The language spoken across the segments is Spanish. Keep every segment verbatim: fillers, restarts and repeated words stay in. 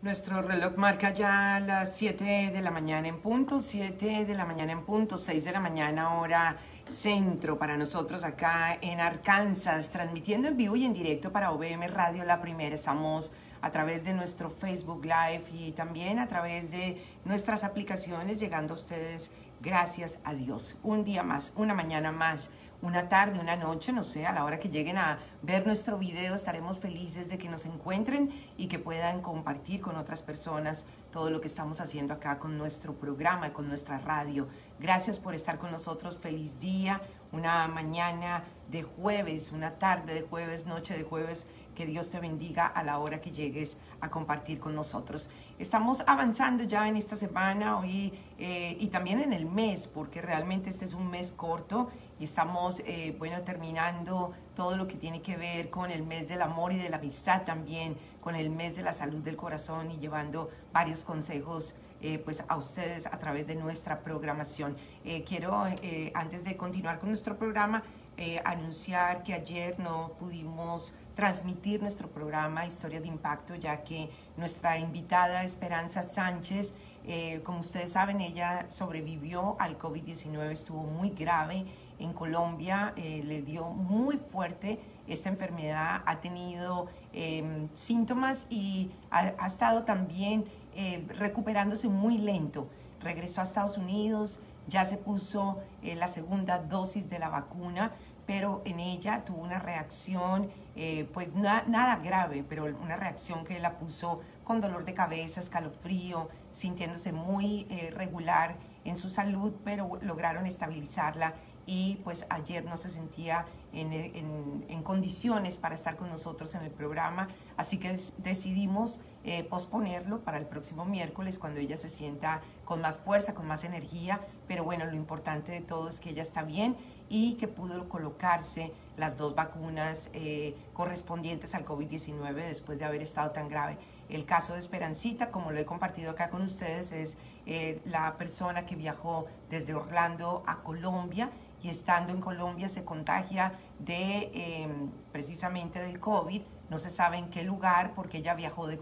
Nuestro reloj marca ya las siete de la mañana en punto, siete de la mañana en punto, seis de la mañana hora centro para nosotros acá en Arkansas, transmitiendo en vivo y en directo para O V M Radio, la primera. Estamos a través de nuestro Facebook Live y también a través de nuestras aplicaciones, llegando a ustedes, gracias a Dios, un día más, una mañana más, una tarde, una noche, no sé, a la hora que lleguen a ver nuestro video estaremos felices de que nos encuentren y que puedan compartir con otras personas todo lo que estamos haciendo acá con nuestro programa, con nuestra radio. Gracias por estar con nosotros, feliz día, una mañana de jueves, una tarde de jueves, noche de jueves, que Dios te bendiga a la hora que llegues a compartir con nosotros. Estamos avanzando ya en esta semana hoy, eh, y también en el mes, porque realmente este es un mes corto y estamos eh, bueno, terminando todo lo que tiene que ver con el mes del amor y de la amistad, también con el mes de la salud del corazón, y llevando varios consejos Eh, pues a ustedes a través de nuestra programación. Eh, quiero, eh, antes de continuar con nuestro programa, eh, anunciar que ayer no pudimos transmitir nuestro programa Historia de Impacto, ya que nuestra invitada Esperanza Sánchez, eh, como ustedes saben, ella sobrevivió al COVID diecinueve, estuvo muy grave en Colombia, eh, le dio muy fuerte esta enfermedad, ha tenido eh, síntomas y ha, ha estado también Eh, recuperándose muy lento. Regresó a Estados Unidos, ya se puso eh, la segunda dosis de la vacuna, pero en ella tuvo una reacción, eh, pues na nada grave, pero una reacción que la puso con dolor de cabeza, escalofrío, sintiéndose muy eh, regular en su salud, pero lograron estabilizarla y pues ayer no se sentía en, en, en condiciones para estar con nosotros en el programa, así que decidimos eh, posponerlo para el próximo miércoles, cuando ella se sienta con más fuerza, con más energía, pero bueno, lo importante de todo es que ella está bien y que pudo colocarse las dos vacunas eh, correspondientes al COVID diecinueve después de haber estado tan grave. El caso de Esperancita, como lo he compartido acá con ustedes, es eh, la persona que viajó desde Orlando a Colombia, y estando en Colombia se contagia de eh, precisamente del COVID, no se sabe en qué lugar, porque ella viajó de,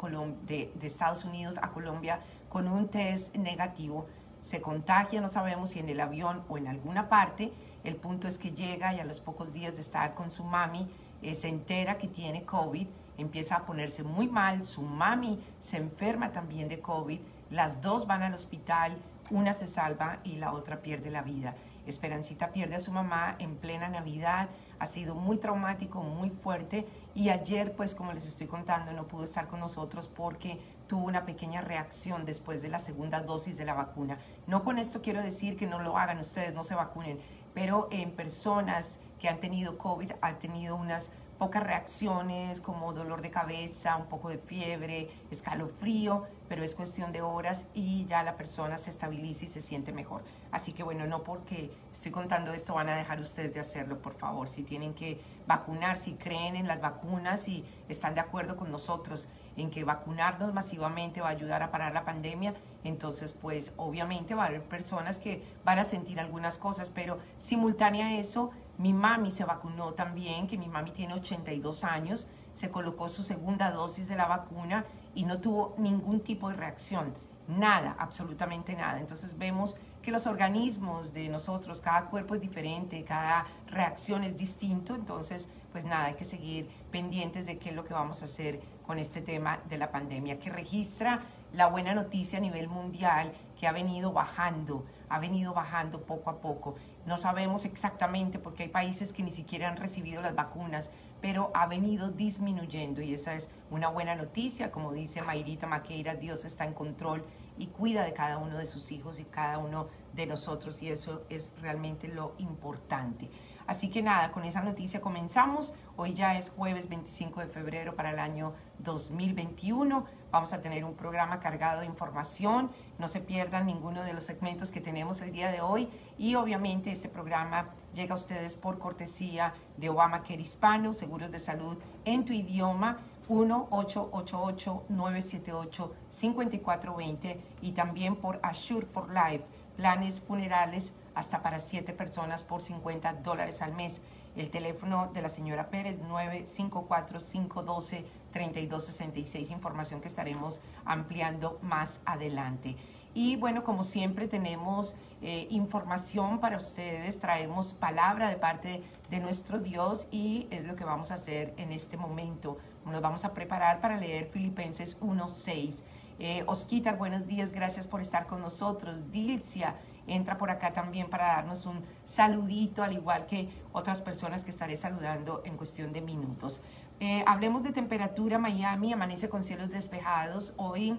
de, de Estados Unidos a Colombia con un test negativo, se contagia, no sabemos si en el avión o en alguna parte, el punto es que llega y a los pocos días de estar con su mami eh, se entera que tiene COVID, empieza a ponerse muy mal, su mami se enferma también de COVID, las dos van al hospital, una se salva y la otra pierde la vida. Esperancita pierde a su mamá en plena Navidad, ha sido muy traumático, muy fuerte, y ayer, pues como les estoy contando, no pudo estar con nosotros porque tuvo una pequeña reacción después de la segunda dosis de la vacuna. No con esto quiero decir que no lo hagan ustedes, no se vacunen, pero en personas que han tenido COVID, han tenido unas pocas reacciones como dolor de cabeza, un poco de fiebre, escalofrío, pero es cuestión de horas y ya la persona se estabiliza y se siente mejor. Así que bueno, no porque estoy contando esto van a dejar ustedes de hacerlo, por favor. Si tienen que vacunar, si creen en las vacunas y están de acuerdo con nosotros en que vacunarnos masivamente va a ayudar a parar la pandemia, entonces pues obviamente va a haber personas que van a sentir algunas cosas, pero simultánea a eso, mi mami se vacunó también, que mi mami tiene ochenta y dos años, se colocó su segunda dosis de la vacuna y no tuvo ningún tipo de reacción, nada, absolutamente nada. Entonces vemos que los organismos de nosotros, cada cuerpo es diferente, cada reacción es distinto, entonces pues nada, hay que seguir pendientes de qué es lo que vamos a hacer con este tema de la pandemia, que registra la buena noticia a nivel mundial, que ha venido bajando, ha venido bajando poco a poco. No sabemos exactamente porque hay países que ni siquiera han recibido las vacunas, pero ha venido disminuyendo y esa es una buena noticia. Como dice Mayrita Maqueira, Dios está en control y cuida de cada uno de sus hijos y cada uno de nosotros, y eso es realmente lo importante. Así que nada, con esa noticia comenzamos. Hoy ya es jueves veinticinco de febrero para el año dos mil veintiuno. Vamos a tener un programa cargado de información. No se pierdan ninguno de los segmentos que tenemos el día de hoy. Y obviamente este programa llega a ustedes por cortesía de ObamaCare Hispano, seguros de salud en tu idioma, uno ocho ocho ocho, nueve siete ocho, cinco cuatro dos cero, y también por Assure for Life, planes funerales hasta para siete personas por cincuenta dólares al mes. El teléfono de la señora Pérez, nueve cinco cuatro, cinco uno dos, tres cinco seis treinta y dos sesenta y seis, información que estaremos ampliando más adelante. Y bueno, como siempre tenemos eh, información para ustedes, traemos palabra de parte de nuestro Dios y es lo que vamos a hacer en este momento. Nos vamos a preparar para leer Filipenses uno seis. Eh, Osquita, buenos días, gracias por estar con nosotros. Dilcia entra por acá también para darnos un saludito, al igual que otras personas que estaré saludando en cuestión de minutos. Eh, hablemos de temperatura. Miami amanece con cielos despejados hoy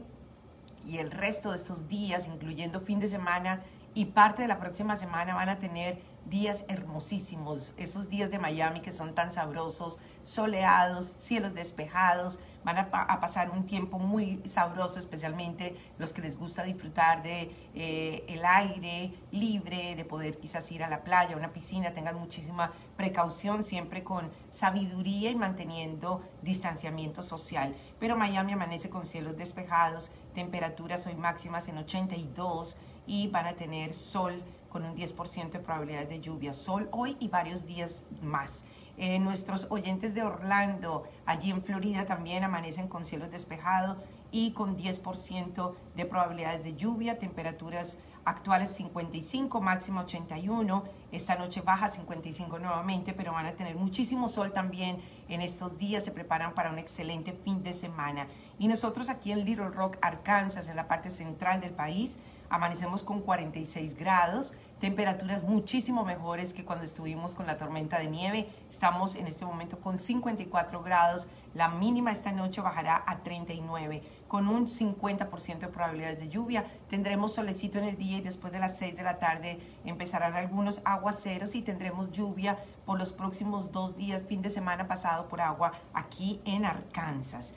y el resto de estos días, incluyendo fin de semana y parte de la próxima semana, van a tener días hermosísimos. Esos días de Miami que son tan sabrosos, soleados, cielos despejados, van a, pa a pasar un tiempo muy sabroso, especialmente los que les gusta disfrutar de eh, el aire libre, de poder quizás ir a la playa, a una piscina. Tengan muchísima precaución, siempre con sabiduría y manteniendo distanciamiento social. Pero Miami amanece con cielos despejados, temperaturas hoy máximas en ochenta y dos y van a tener sol con un diez por ciento de probabilidades de lluvia, sol hoy y varios días más. Eh, nuestros oyentes de Orlando, allí en Florida, también amanecen con cielos despejados y con diez por ciento de probabilidades de lluvia, temperaturas actuales cincuenta y cinco, máxima ochenta y uno, esta noche baja cincuenta y cinco nuevamente, pero van a tener muchísimo sol también en estos días, se preparan para un excelente fin de semana. Y nosotros aquí en Little Rock, Arkansas, en la parte central del país, amanecemos con cuarenta y seis grados, temperaturas muchísimo mejores que cuando estuvimos con la tormenta de nieve. Estamos en este momento con cincuenta y cuatro grados, la mínima esta noche bajará a treinta y nueve, con un cincuenta por ciento de probabilidades de lluvia. Tendremos solecito en el día y después de las seis de la tarde empezarán algunos aguaceros y tendremos lluvia por los próximos dos días, fin de semana pasado por agua aquí en Arkansas.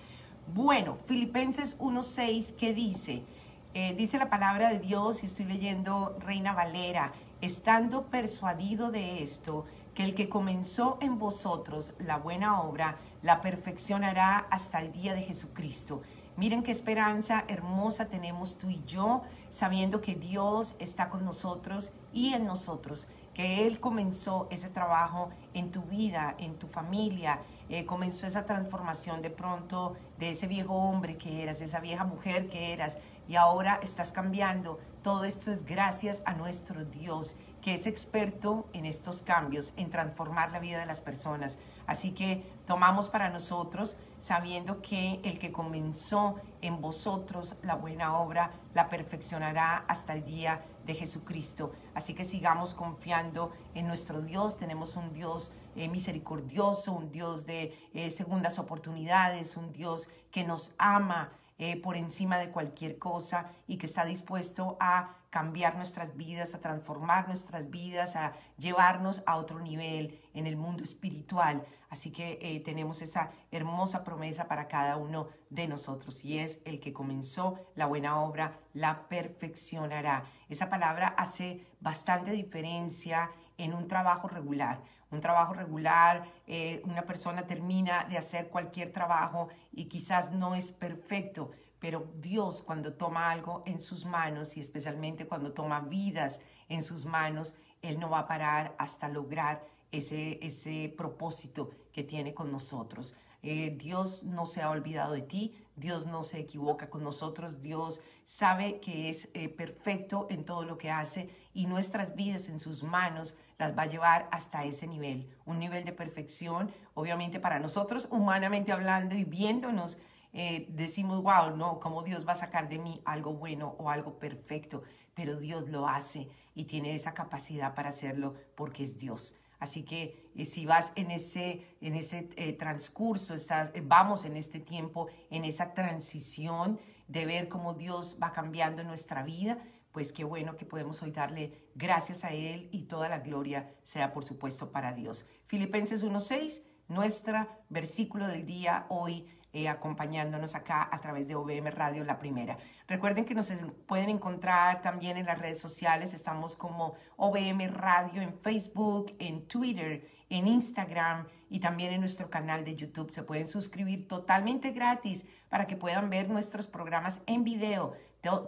Bueno, Filipenses uno seis, ¿qué dice? Eh, dice la palabra de Dios, y estoy leyendo Reina Valera, estando persuadido de esto, que el que comenzó en vosotros la buena obra, la perfeccionará hasta el día de Jesucristo. Miren qué esperanza hermosa tenemos tú y yo, sabiendo que Dios está con nosotros y en nosotros, que Él comenzó ese trabajo en tu vida, en tu familia. Eh, comenzó esa transformación de pronto de ese viejo hombre que eras, de esa vieja mujer que eras, y ahora estás cambiando. Todo esto es gracias a nuestro Dios, que es experto en estos cambios, en transformar la vida de las personas. Así que tomamos para nosotros, sabiendo que el que comenzó en vosotros la buena obra, la perfeccionará hasta el día de Jesucristo. Así que sigamos confiando en nuestro Dios. Tenemos un Dios Eh, misericordioso, un Dios de eh, segundas oportunidades, un Dios que nos ama eh, por encima de cualquier cosa y que está dispuesto a cambiar nuestras vidas, a transformar nuestras vidas, a llevarnos a otro nivel en el mundo espiritual. Así que eh, tenemos esa hermosa promesa para cada uno de nosotros, y es el que comenzó la buena obra la perfeccionará. Esa palabra hace bastante diferencia en un trabajo regular. Un trabajo regular, eh, una persona termina de hacer cualquier trabajo y quizás no es perfecto, pero Dios, cuando toma algo en sus manos, y especialmente cuando toma vidas en sus manos, Él no va a parar hasta lograr ese, ese propósito que tiene con nosotros. Eh, Dios no se ha olvidado de ti, Dios no se equivoca con nosotros, Dios sabe que es eh, perfecto en todo lo que hace, y nuestras vidas en sus manos las va a llevar hasta ese nivel, un nivel de perfección. Obviamente para nosotros, humanamente hablando y viéndonos, eh, decimos, wow, no, ¿cómo Dios va a sacar de mí algo bueno o algo perfecto? Pero Dios lo hace y tiene esa capacidad para hacerlo porque es Dios. Así que eh, si vas en ese, en ese eh, transcurso, estás, eh, vamos en este tiempo, en esa transición de ver cómo Dios va cambiando nuestra vida, pues qué bueno que podemos hoy darle gracias a Él, y toda la gloria sea, por supuesto, para Dios. Filipenses uno seis, nuestro versículo del día hoy, eh, acompañándonos acá a través de O V M Radio, la primera. Recuerden que nos pueden encontrar también en las redes sociales. Estamos como O V M Radio en Facebook, en Twitter, en Instagram, y también en nuestro canal de YouTube. Se pueden suscribir totalmente gratis para que puedan ver nuestros programas en video.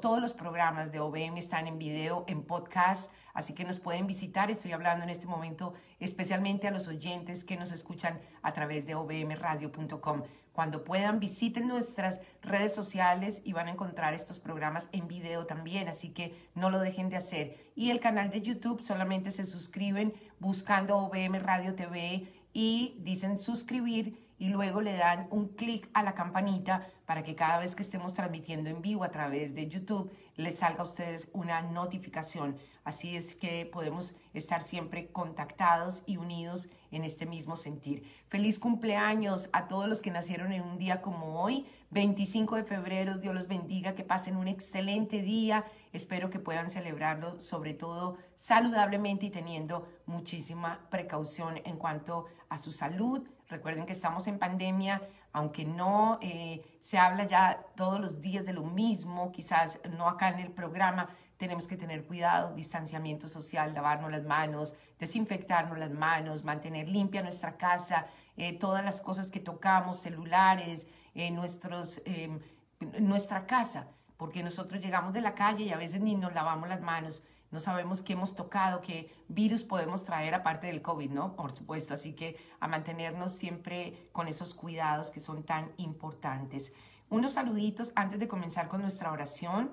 Todos los programas de O V M están en video, en podcast, así que nos pueden visitar. Estoy hablando en este momento especialmente a los oyentes que nos escuchan a través de o v m radio punto com. Cuando puedan, visiten nuestras redes sociales y van a encontrar estos programas en video también, así que no lo dejen de hacer. Y el canal de YouTube solamente se suscriben buscando O V M Radio T V y dicen suscribir y luego le dan un clic a la campanita para que cada vez que estemos transmitiendo en vivo a través de YouTube les salga a ustedes una notificación. Así es que podemos estar siempre contactados y unidos en este mismo sentir. Feliz cumpleaños a todos los que nacieron en un día como hoy, veinticinco de febrero. Dios los bendiga, que pasen un excelente día. Espero que puedan celebrarlo, sobre todo saludablemente y teniendo muchísima precaución en cuanto a su salud. Recuerden que estamos en pandemia, aunque no eh, se habla ya todos los días de lo mismo, quizás no acá en el programa. Tenemos que tener cuidado, distanciamiento social, lavarnos las manos, desinfectarnos las manos, mantener limpia nuestra casa, eh, todas las cosas que tocamos, celulares, eh, nuestros, eh, nuestra casa, porque nosotros llegamos de la calle y a veces ni nos lavamos las manos, no sabemos qué hemos tocado, qué virus podemos traer aparte del COVID, ¿no? Por supuesto, así que a mantenernos siempre con esos cuidados que son tan importantes. Unos saluditos antes de comenzar con nuestra oración.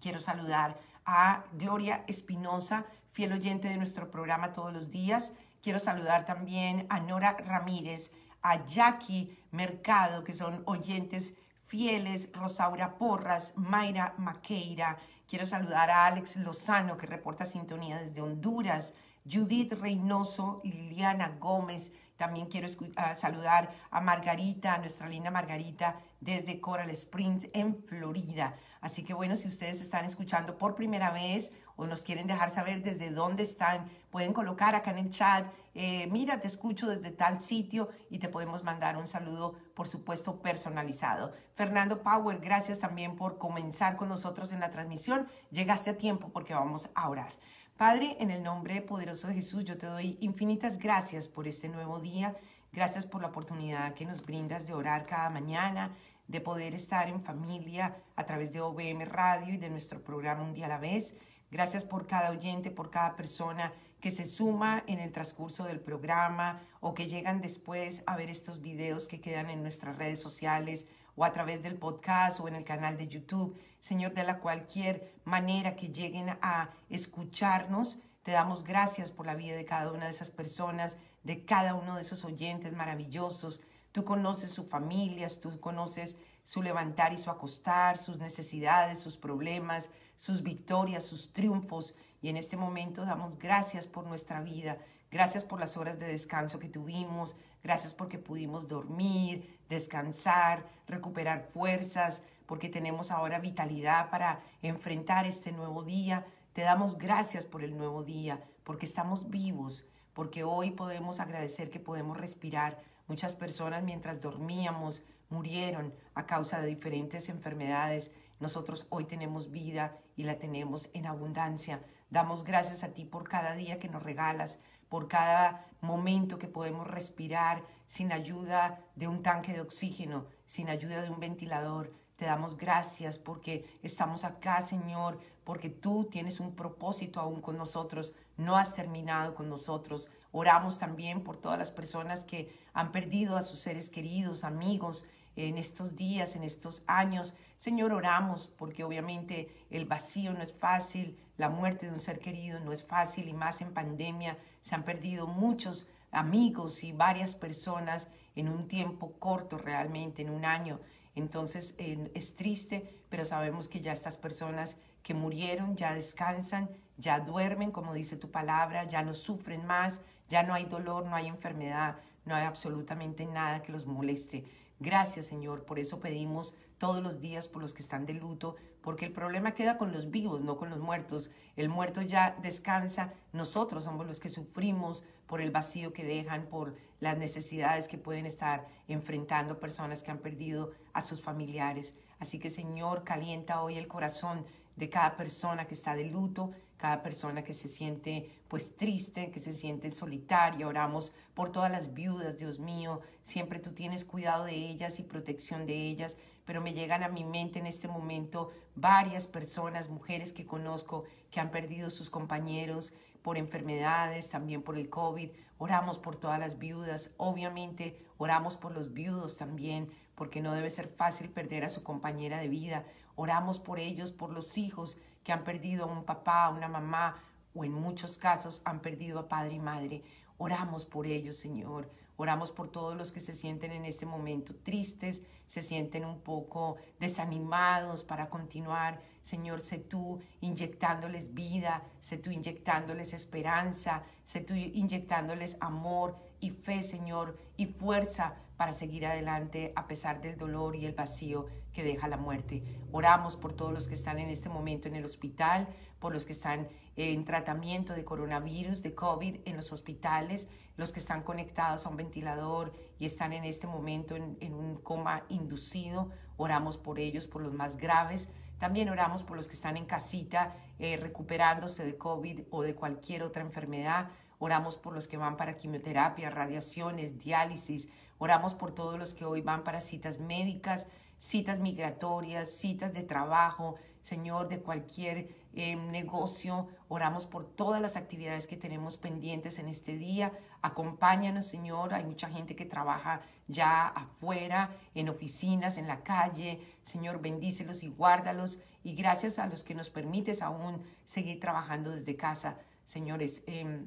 Quiero saludar a Gloria Espinosa, fiel oyente de nuestro programa todos los días. Quiero saludar también a Nora Ramírez, a Jackie Mercado, que son oyentes fieles, Rosaura Porras, Mayrita Maqueira. Quiero saludar a Alex Lozano, que reporta sintonía desde Honduras, Judith Reynoso, Liliana Gómez. También quiero saludar a Margarita, a nuestra linda Margarita, desde Coral Springs, en Florida. Así que bueno, si ustedes están escuchando por primera vez o nos quieren dejar saber desde dónde están, pueden colocar acá en el chat, eh, mira, te escucho desde tal sitio y te podemos mandar un saludo, por supuesto, personalizado. Fernando Power, gracias también por comenzar con nosotros en la transmisión. Llegaste a tiempo porque vamos a orar. Padre, en el nombre poderoso de Jesús, yo te doy infinitas gracias por este nuevo día. Gracias por la oportunidad que nos brindas de orar cada mañana, de poder estar en familia a través de O V M Radio y de nuestro programa Un Día a la Vez. Gracias por cada oyente, por cada persona que se suma en el transcurso del programa o que llegan después a ver estos videos que quedan en nuestras redes sociales o a través del podcast o en el canal de YouTube. Señor, de la cualquier manera que lleguen a escucharnos, te damos gracias por la vida de cada una de esas personas, de cada uno de esos oyentes maravillosos. Tú conoces sus familias, tú conoces su levantar y su acostar, sus necesidades, sus problemas, sus victorias, sus triunfos. Y en este momento damos gracias por nuestra vida, gracias por las horas de descanso que tuvimos, gracias porque pudimos dormir, descansar, recuperar fuerzas, porque tenemos ahora vitalidad para enfrentar este nuevo día. Te damos gracias por el nuevo día, porque estamos vivos, porque hoy podemos agradecer que podemos respirar. Muchas personas mientras dormíamos murieron a causa de diferentes enfermedades. Nosotros hoy tenemos vida y la tenemos en abundancia. Damos gracias a ti por cada día que nos regalas, por cada momento que podemos respirar sin ayuda de un tanque de oxígeno, sin ayuda de un ventilador. Te damos gracias porque estamos acá, Señor, porque tú tienes un propósito aún con nosotros, no has terminado con nosotros. Oramos también por todas las personas que han perdido a sus seres queridos, amigos, en estos días, en estos años. Señor, oramos porque obviamente el vacío no es fácil, la muerte de un ser querido no es fácil y más en pandemia. Se han perdido muchos amigos y varias personas en un tiempo corto realmente, en un año. Entonces eh, es triste, pero sabemos que ya estas personas que murieron ya descansan, ya duermen, como dice tu palabra, ya no sufren más. Ya no hay dolor, no hay enfermedad, no hay absolutamente nada que los moleste. Gracias, Señor, por eso pedimos todos los días por los que están de luto, porque el problema queda con los vivos, no con los muertos. El muerto ya descansa, nosotros somos los que sufrimos por el vacío que dejan, por las necesidades que pueden estar enfrentando personas que han perdido a sus familiares. Así que, Señor, calienta hoy el corazón de cada persona que está de luto, cada persona que se siente pues triste, que se siente solitaria. Oramos por todas las viudas, Dios mío, siempre tú tienes cuidado de ellas y protección de ellas, pero me llegan a mi mente en este momento varias personas, mujeres que conozco que han perdido sus compañeros por enfermedades, también por el COVID. Oramos por todas las viudas, obviamente oramos por los viudos también, porque no debe ser fácil perder a su compañera de vida. Oramos por ellos, por los hijos que han perdido a un papá, a una mamá, o en muchos casos han perdido a padre y madre. Oramos por ellos, Señor. Oramos por todos los que se sienten en este momento tristes, se sienten un poco desanimados para continuar. Señor, sé tú inyectándoles vida, sé tú inyectándoles esperanza, sé tú inyectándoles amor y fe, Señor, y fuerza para seguir adelante a pesar del dolor y el vacío que deja la muerte. Oramos por todos los que están en este momento en el hospital, por los que están en tratamiento de coronavirus, de COVID en los hospitales, los que están conectados a un ventilador y están en este momento en, en un coma inducido. Oramos por ellos, por los más graves. También oramos por los que están en casita eh, recuperándose de COVID o de cualquier otra enfermedad. Oramos por los que van para quimioterapia, radiaciones, diálisis. Oramos por todos los que hoy van para citas médicas, citas migratorias, citas de trabajo, Señor, de cualquier eh, negocio. Oramos por todas las actividades que tenemos pendientes en este día. Acompáñanos, Señor. Hay mucha gente que trabaja ya afuera, en oficinas, en la calle. Señor, bendícelos y guárdalos. Y gracias a los que nos permites aún seguir trabajando desde casa, señores. Eh,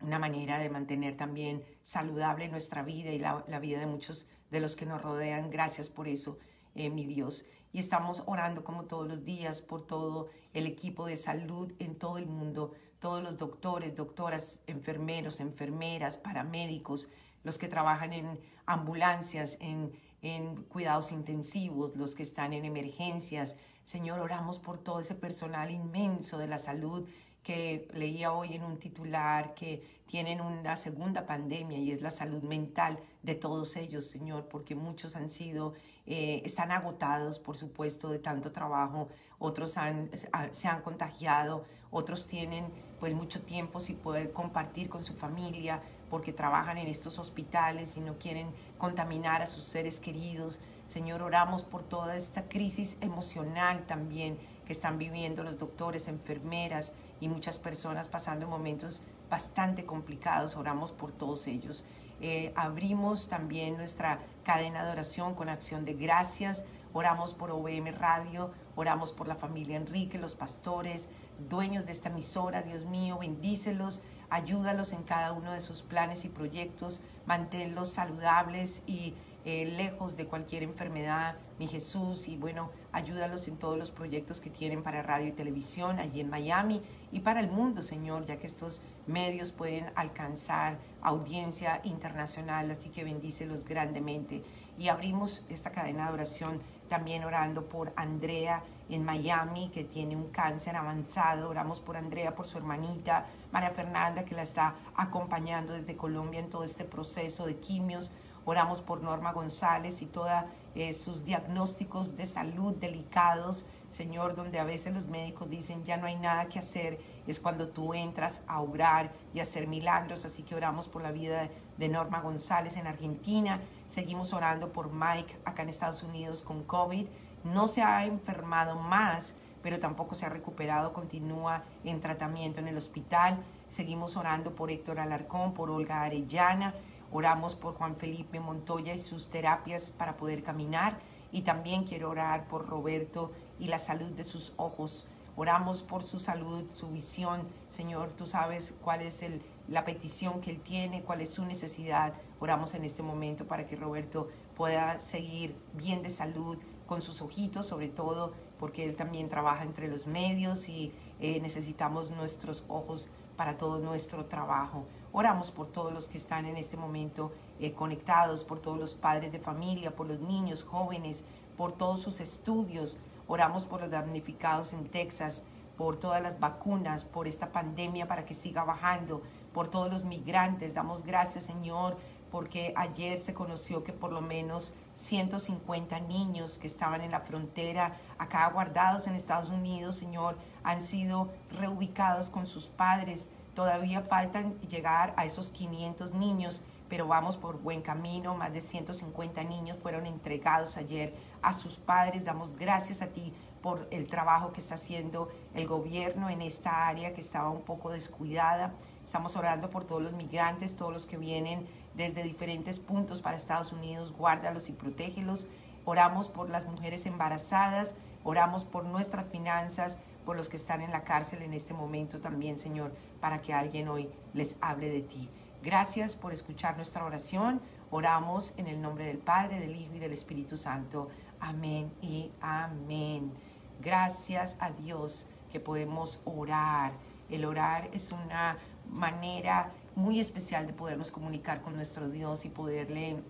una manera de mantener también saludable nuestra vida y la, la vida de muchos de los que nos rodean. Gracias por eso, eh, mi Dios. Y estamos orando como todos los días por todo el equipo de salud en todo el mundo, todos los doctores, doctoras, enfermeros, enfermeras, paramédicos, los que trabajan en ambulancias, en, en cuidados intensivos, los que están en emergencias. Señor, oramos por todo ese personal inmenso de la salud, que leía hoy en un titular que tienen una segunda pandemia y es la salud mental de todos ellos, Señor, porque muchos han sido, eh, están agotados, por supuesto, de tanto trabajo, otros han, se han contagiado, otros tienen pues mucho tiempo sin poder compartir con su familia porque trabajan en estos hospitales y no quieren contaminar a sus seres queridos. Señor, oramos por toda esta crisis emocional también que están viviendo los doctores, enfermeras, y muchas personas pasando momentos bastante complicados. Oramos por todos ellos. Eh, abrimos también nuestra cadena de oración con acción de gracias. Oramos por O V M Radio, oramos por la familia Enrique, los pastores, dueños de esta emisora. Dios mío, bendícelos, ayúdalos en cada uno de sus planes y proyectos, manténlos saludables y Eh, lejos de cualquier enfermedad, mi Jesús, y bueno, ayúdalos en todos los proyectos que tienen para radio y televisión allí en Miami y para el mundo, Señor, ya que estos medios pueden alcanzar audiencia internacional, así que bendícelos grandemente. Y abrimos esta cadena de oración también orando por Andrea en Miami, que tiene un cáncer avanzado. Oramos por Andrea, por su hermanita María Fernanda, que la está acompañando desde Colombia en todo este proceso de quimios. Oramos por Norma González y todos eh, sus diagnósticos de salud delicados, Señor, donde a veces los médicos dicen ya no hay nada que hacer, es cuando tú entras a orar y a hacer milagros. Así que oramos por la vida de Norma González en Argentina. Seguimos orando por Mike acá en Estados Unidos con COVID. No se ha enfermado más, pero tampoco se ha recuperado, continúa en tratamiento en el hospital. Seguimos orando por Héctor Alarcón, por Olga Arellana. Oramos por Juan Felipe Montoya y sus terapias para poder caminar. Y también quiero orar por Roberto y la salud de sus ojos. Oramos por su salud, su visión. Señor, tú sabes cuál es el, la petición que él tiene, cuál es su necesidad. Oramos en este momento para que Roberto pueda seguir bien de salud con sus ojitos, sobre todo porque él también trabaja entre los medios y eh, necesitamos nuestros ojos para todo nuestro trabajo. Oramos por todos los que están en este momento eh, conectados, por todos los padres de familia, por los niños, jóvenes, por todos sus estudios. Oramos por los damnificados en Texas, por todas las vacunas, por esta pandemia para que siga bajando, por todos los migrantes. Damos gracias, Señor, porque ayer se conoció que por lo menos ciento cincuenta niños que estaban en la frontera, acá guardados en Estados Unidos, Señor, han sido reubicados con sus padres. Todavía faltan llegar a esos quinientos niños, pero vamos por buen camino. Más de ciento cincuenta niños fueron entregados ayer a sus padres. Damos gracias a ti por el trabajo que está haciendo el gobierno en esta área que estaba un poco descuidada. Estamos orando por todos los migrantes, todos los que vienen desde diferentes puntos para Estados Unidos. Guárdalos y protégelos. Oramos por las mujeres embarazadas, oramos por nuestras finanzas, por los que están en la cárcel en este momento también, Señor, para que alguien hoy les hable de ti. Gracias por escuchar nuestra oración. Oramos en el nombre del Padre, del Hijo y del Espíritu Santo. Amén y amén. Gracias a Dios que podemos orar. El orar es una manera muy especial de podernos comunicar con nuestro Dios y poderle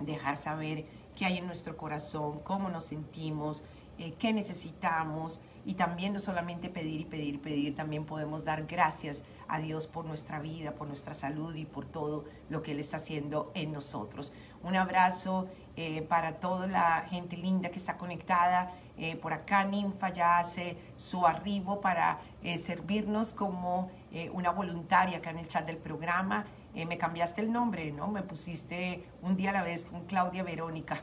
dejar saber qué hay en nuestro corazón, cómo nos sentimos, eh, qué necesitamos. Y también no solamente pedir y pedir, pedir, también podemos dar gracias a Dios por nuestra vida, por nuestra salud y por todo lo que Él está haciendo en nosotros. Un abrazo eh, para toda la gente linda que está conectada. Eh, por acá Ninfa ya hace su arribo para eh, servirnos como eh, una voluntaria acá en el chat del programa. Eh, me cambiaste el nombre, ¿no? Me pusiste un día a la vez con Claudia Verónica.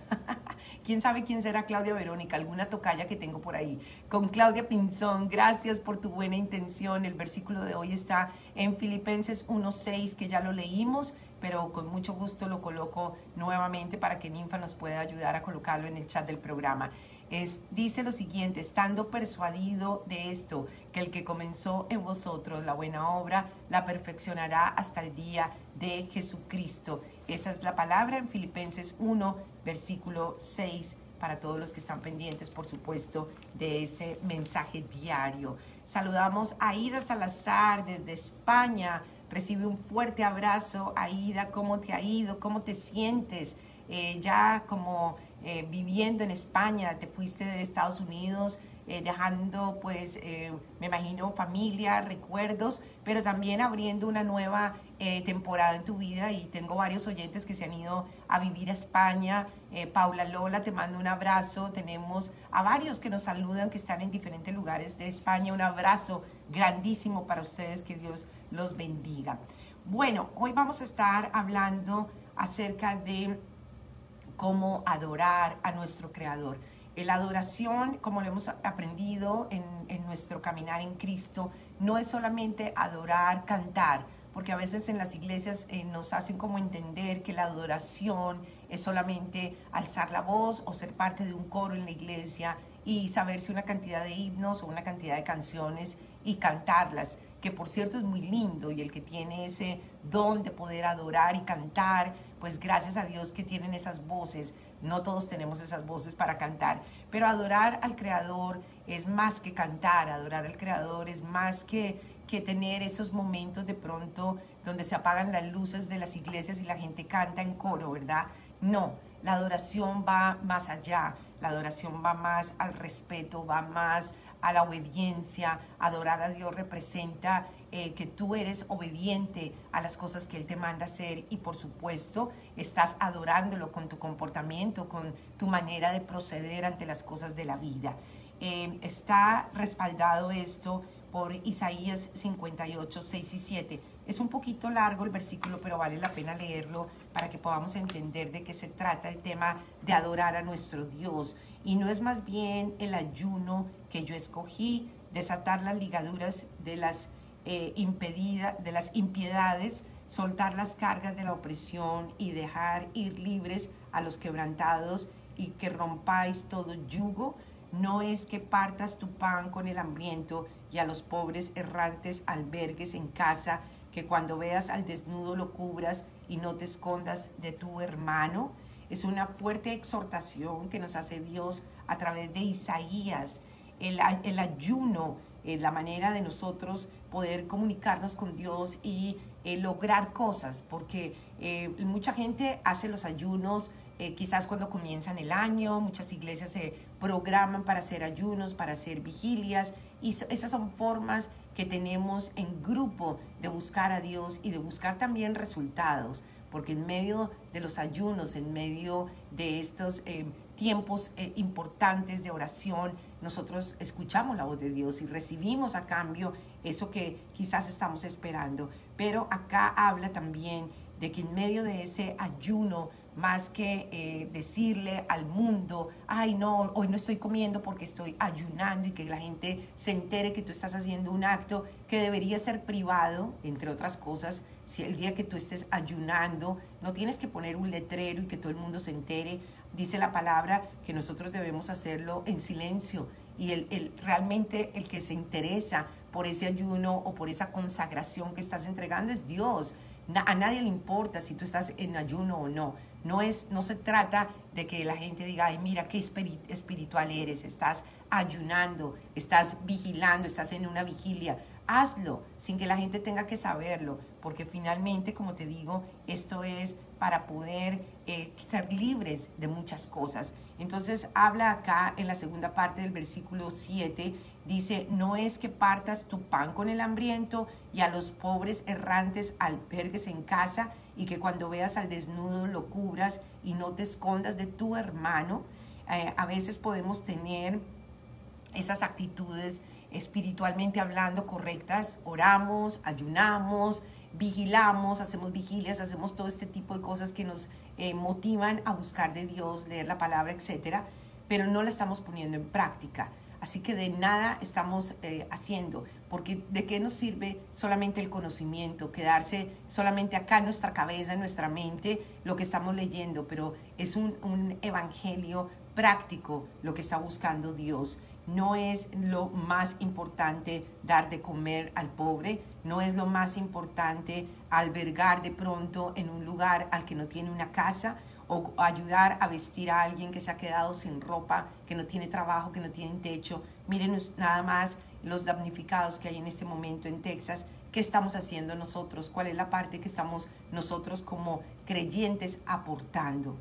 ¿Quién sabe quién será Claudia Verónica? Alguna tocaya que tengo por ahí. Con Claudia Pinzón, gracias por tu buena intención. El versículo de hoy está en Filipenses uno seis, que ya lo leímos, pero con mucho gusto lo coloco nuevamente para que Ninfa nos pueda ayudar a colocarlo en el chat del programa. Es, dice lo siguiente: estando persuadido de esto, que el que comenzó en vosotros la buena obra la perfeccionará hasta el día de Jesucristo. Esa es la palabra en Filipenses uno, versículo seis, para todos los que están pendientes, por supuesto, de ese mensaje diario. Saludamos a Aida Salazar desde España. Recibe un fuerte abrazo, Aida. ¿Cómo te ha ido? ¿Cómo te sientes? Eh, ya como... Eh, viviendo en España, te fuiste de Estados Unidos, eh, dejando, pues, eh, me imagino, familia, recuerdos, pero también abriendo una nueva eh, temporada en tu vida. Y tengo varios oyentes que se han ido a vivir a España. Eh, Paula Lola, te mando un abrazo. Tenemos a varios que nos saludan, que están en diferentes lugares de España. Un abrazo grandísimo para ustedes, que Dios los bendiga. Bueno, hoy vamos a estar hablando acerca de cómo adorar a nuestro Creador. La adoración, como lo hemos aprendido en, en nuestro caminar en Cristo, no es solamente adorar, cantar, porque a veces en las iglesias eh, nos hacen como entender que la adoración es solamente alzar la voz o ser parte de un coro en la iglesia y saberse una cantidad de himnos o una cantidad de canciones y cantarlas, que por cierto es muy lindo, y el que tiene ese don de poder adorar y cantar, pues gracias a Dios que tienen esas voces. No todos tenemos esas voces para cantar, pero adorar al Creador es más que cantar. Adorar al Creador es más que, que tener esos momentos de pronto donde se apagan las luces de las iglesias y la gente canta en coro, ¿verdad? No, la adoración va más allá. La adoración va más al respeto, va más a la obediencia. Adorar a Dios representa eh, que tú eres obediente a las cosas que Él te manda hacer, y por supuesto estás adorándolo con tu comportamiento, con tu manera de proceder ante las cosas de la vida. Eh, está respaldado esto por Isaías cincuenta y ocho, seis y siete. Es un poquito largo el versículo, pero vale la pena leerlo para que podamos entender de qué se trata el tema de adorar a nuestro Dios. Y no es más bien el ayuno que yo escogí, desatar las ligaduras de las, eh, impedida, de las impiedades, soltar las cargas de la opresión y dejar ir libres a los quebrantados, y que rompáis todo yugo. No es que partas tu pan con el hambriento y a los pobres errantes albergues en casa, que cuando veas al desnudo lo cubras y no te escondas de tu hermano. Es una fuerte exhortación que nos hace Dios a través de Isaías. El, el ayuno, eh, la manera de nosotros poder comunicarnos con Dios y eh, lograr cosas, porque eh, mucha gente hace los ayunos eh, quizás cuando comienzan el año. Muchas iglesias se programan para hacer ayunos, para hacer vigilias, y so, esas son formas que tenemos en grupo de buscar a Dios y de buscar también resultados. Porque en medio de los ayunos, en medio de estos eh, tiempos eh, importantes de oración, nosotros escuchamos la voz de Dios y recibimos a cambio eso que quizás estamos esperando. Pero acá habla también de que en medio de ese ayuno, más que eh, decirle al mundo, ay no, hoy no estoy comiendo porque estoy ayunando, y que la gente se entere que tú estás haciendo un acto que debería ser privado, entre otras cosas. Si el día que tú estés ayunando, no tienes que poner un letrero y que todo el mundo se entere. Dice la palabra que nosotros debemos hacerlo en silencio, y el, el, realmente el que se interesa por ese ayuno o por esa consagración que estás entregando es Dios. A nadie le importa si tú estás en ayuno o no. No, es, no se trata de que la gente diga, ay, mira qué espiritual eres, estás ayunando, estás vigilando, estás en una vigilia. Hazlo sin que la gente tenga que saberlo, porque finalmente, como te digo, esto es para poder eh, ser libres de muchas cosas. Entonces habla acá en la segunda parte del versículo siete, dice, no es que partas tu pan con el hambriento y a los pobres errantes albergues en casa, y que cuando veas al desnudo lo cubras y no te escondas de tu hermano. Eh, a veces podemos tener esas actitudes espiritualmente hablando correctas, oramos, ayunamos, vigilamos, hacemos vigilias, hacemos todo este tipo de cosas que nos eh, motivan a buscar de Dios, leer la palabra, etcétera, pero no la estamos poniendo en práctica. Así que de nada estamos eh, haciendo, porque ¿de qué nos sirve solamente el conocimiento? Quedarse solamente acá en nuestra cabeza, en nuestra mente, lo que estamos leyendo, pero es un, un evangelio práctico lo que está buscando Dios. No es lo más importante dar de comer al pobre, no es lo más importante albergar de pronto en un lugar al que no tiene una casa, o ayudar a vestir a alguien que se ha quedado sin ropa, que no tiene trabajo, que no tiene techo. Miren nada más los damnificados que hay en este momento en Texas. ¿Qué estamos haciendo nosotros? ¿Cuál es la parte que estamos nosotros como creyentes aportando?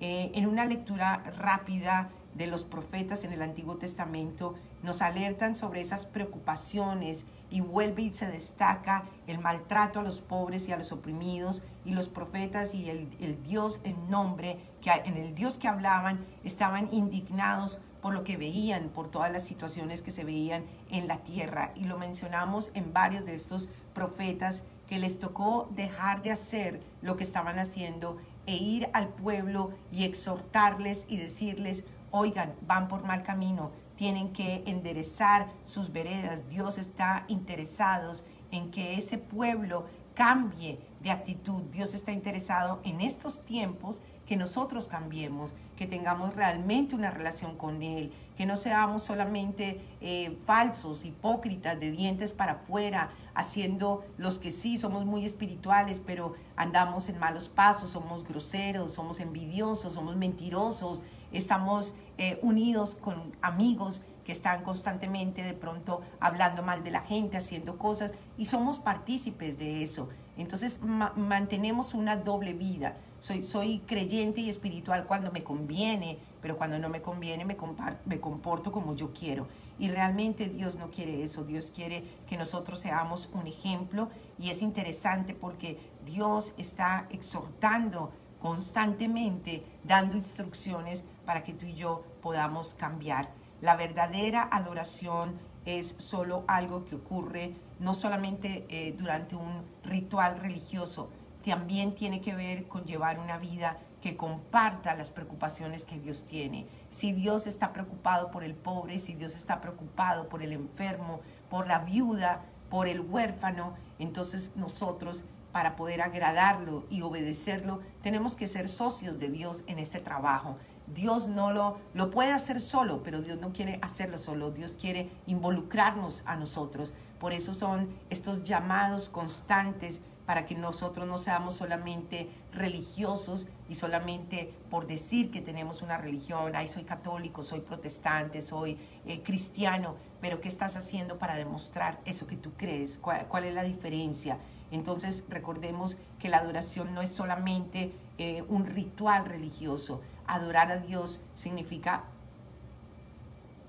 Eh, en una lectura rápida de los profetas en el Antiguo Testamento, nos alertan sobre esas preocupaciones, y vuelve y se destaca el maltrato a los pobres y a los oprimidos, y los profetas y el, el Dios en nombre, que en el Dios que hablaban, estaban indignados por lo que veían, por todas las situaciones que se veían en la tierra, y lo mencionamos en varios de estos profetas que les tocó dejar de hacer lo que estaban haciendo e ir al pueblo y exhortarles y decirles, oigan, van por mal camino, tienen que enderezar sus veredas. Dios está interesado en que ese pueblo cambie de actitud. Dios está interesado en estos tiempos que nosotros cambiemos, que tengamos realmente una relación con Él, que no seamos solamente eh, falsos, hipócritas, de dientes para afuera, haciendo los que sí, somos muy espirituales, pero andamos en malos pasos, somos groseros, somos envidiosos, somos mentirosos, estamos eh, unidos con amigos que están constantemente de pronto hablando mal de la gente, haciendo cosas, y somos partícipes de eso. Entonces ma mantenemos una doble vida. Soy, soy creyente y espiritual cuando me conviene, pero cuando no me conviene me, me comporto como yo quiero. Y realmente Dios no quiere eso. Dios quiere que nosotros seamos un ejemplo, y es interesante porque Dios está exhortando constantemente, dando instrucciones para que tú y yo podamos cambiar. La verdadera adoración es solo algo que ocurre no solamente eh, durante un ritual religioso, también tiene que ver con llevar una vida que comparta las preocupaciones que Dios tiene. Si Dios está preocupado por el pobre, si Dios está preocupado por el enfermo, por la viuda, por el huérfano, entonces nosotros, para poder agradarlo y obedecerlo, tenemos que ser socios de Dios en este trabajo. Dios no lo, lo puede hacer solo, pero Dios no quiere hacerlo solo. Dios quiere involucrarnos a nosotros. Por eso son estos llamados constantes para que nosotros no seamos solamente religiosos y solamente por decir que tenemos una religión. Ay, soy católico, soy protestante, soy eh, cristiano. Pero ¿qué estás haciendo para demostrar eso que tú crees? ¿Cuál, cuál es la diferencia? Entonces recordemos que la adoración no es solamente eh, un ritual religioso. Adorar a Dios significa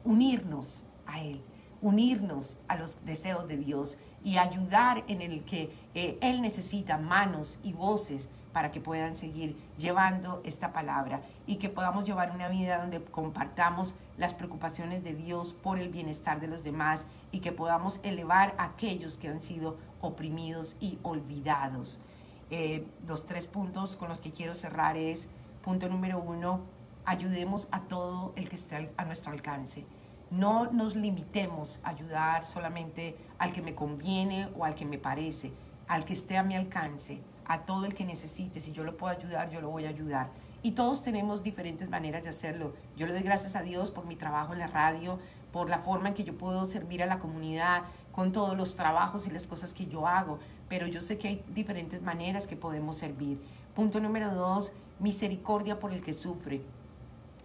unirnos a Él, unirnos a los deseos de Dios y ayudar en el que eh, Él necesita manos y voces para que puedan seguir llevando esta palabra y que podamos llevar una vida donde compartamos las preocupaciones de Dios por el bienestar de los demás y que podamos elevar a aquellos que han sido oprimidos y olvidados. eh, los tres puntos con los que quiero cerrar es, punto número uno, ayudemos a todo el que esté a nuestro alcance. No nos limitemos a ayudar solamente al que me conviene o al que me parece, al que esté a mi alcance, a todo el que necesite. Si yo lo puedo ayudar, yo lo voy a ayudar. Y todos tenemos diferentes maneras de hacerlo. Yo le doy gracias a Dios por mi trabajo en la radio, por la forma en que yo puedo servir a la comunidad, con todos los trabajos y las cosas que yo hago. Pero yo sé que hay diferentes maneras que podemos servir. Punto número dos, misericordia por el que sufre.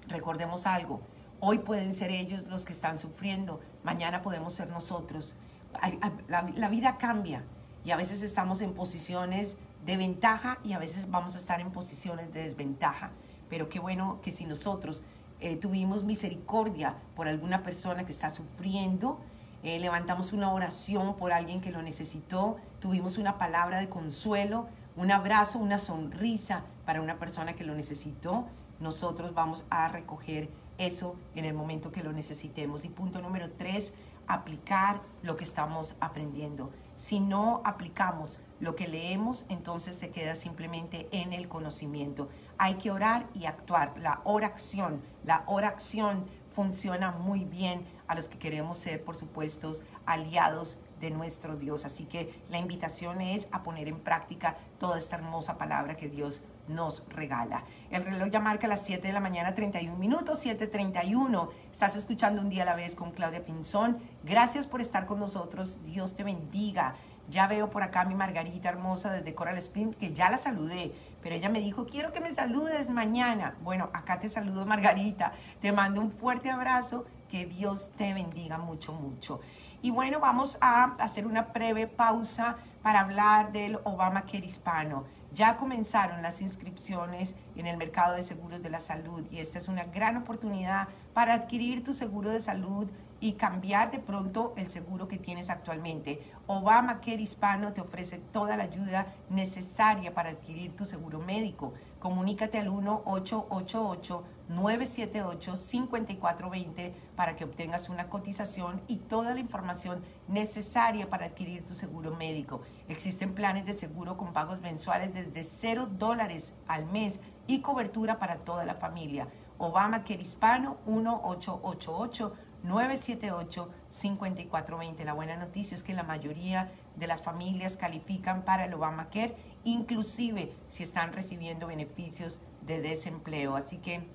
Recordemos algo, hoy pueden ser ellos los que están sufriendo, mañana podemos ser nosotros. La, la vida cambia y a veces estamos en posiciones de ventaja y a veces vamos a estar en posiciones de desventaja. Pero qué bueno que si nosotros eh, tuvimos misericordia por alguna persona que está sufriendo, eh, levantamos una oración por alguien que lo necesitó, tuvimos una palabra de consuelo, un abrazo, una sonrisa para una persona que lo necesitó, nosotros vamos a recoger eso en el momento que lo necesitemos. Y punto número tres, aplicar lo que estamos aprendiendo. Si no aplicamos lo que leemos, entonces se queda simplemente en el conocimiento. Hay que orar y actuar. La oración, la oración funciona muy bien a los que queremos ser, por supuesto, aliados de nuestro Dios. Así que la invitación es a poner en práctica toda esta hermosa palabra que Dios nos regala. El reloj ya marca las siete de la mañana, treinta y un minutos, siete treinta y uno. Estás escuchando Un Día a la Vez con Claudia Pinzón. Gracias por estar con nosotros. Dios te bendiga. Ya veo por acá a mi Margarita hermosa desde Coral Springs, que ya la saludé, pero ella me dijo, quiero que me saludes mañana. Bueno, acá te saludo, Margarita. Te mando un fuerte abrazo. Que Dios te bendiga mucho, mucho. Y bueno, vamos a hacer una breve pausa para hablar del ObamaCare Hispano. Ya comenzaron las inscripciones en el mercado de seguros de la salud y esta es una gran oportunidad para adquirir tu seguro de salud y cambiar de pronto el seguro que tienes actualmente. ObamaCare Hispano te ofrece toda la ayuda necesaria para adquirir tu seguro médico. Comunícate al uno, ocho ocho ocho, nueve siete ocho, cinco cuatro dos cero para que obtengas una cotización y toda la información necesaria para adquirir tu seguro médico. Existen planes de seguro con pagos mensuales desde cero dólares al mes y cobertura para toda la familia. ObamaCare Hispano, uno, ocho ocho ocho, nueve siete ocho, cinco cuatro dos cero. La buena noticia es que la mayoría de las familias califican para el ObamaCare, inclusive si están recibiendo beneficios de desempleo. Así que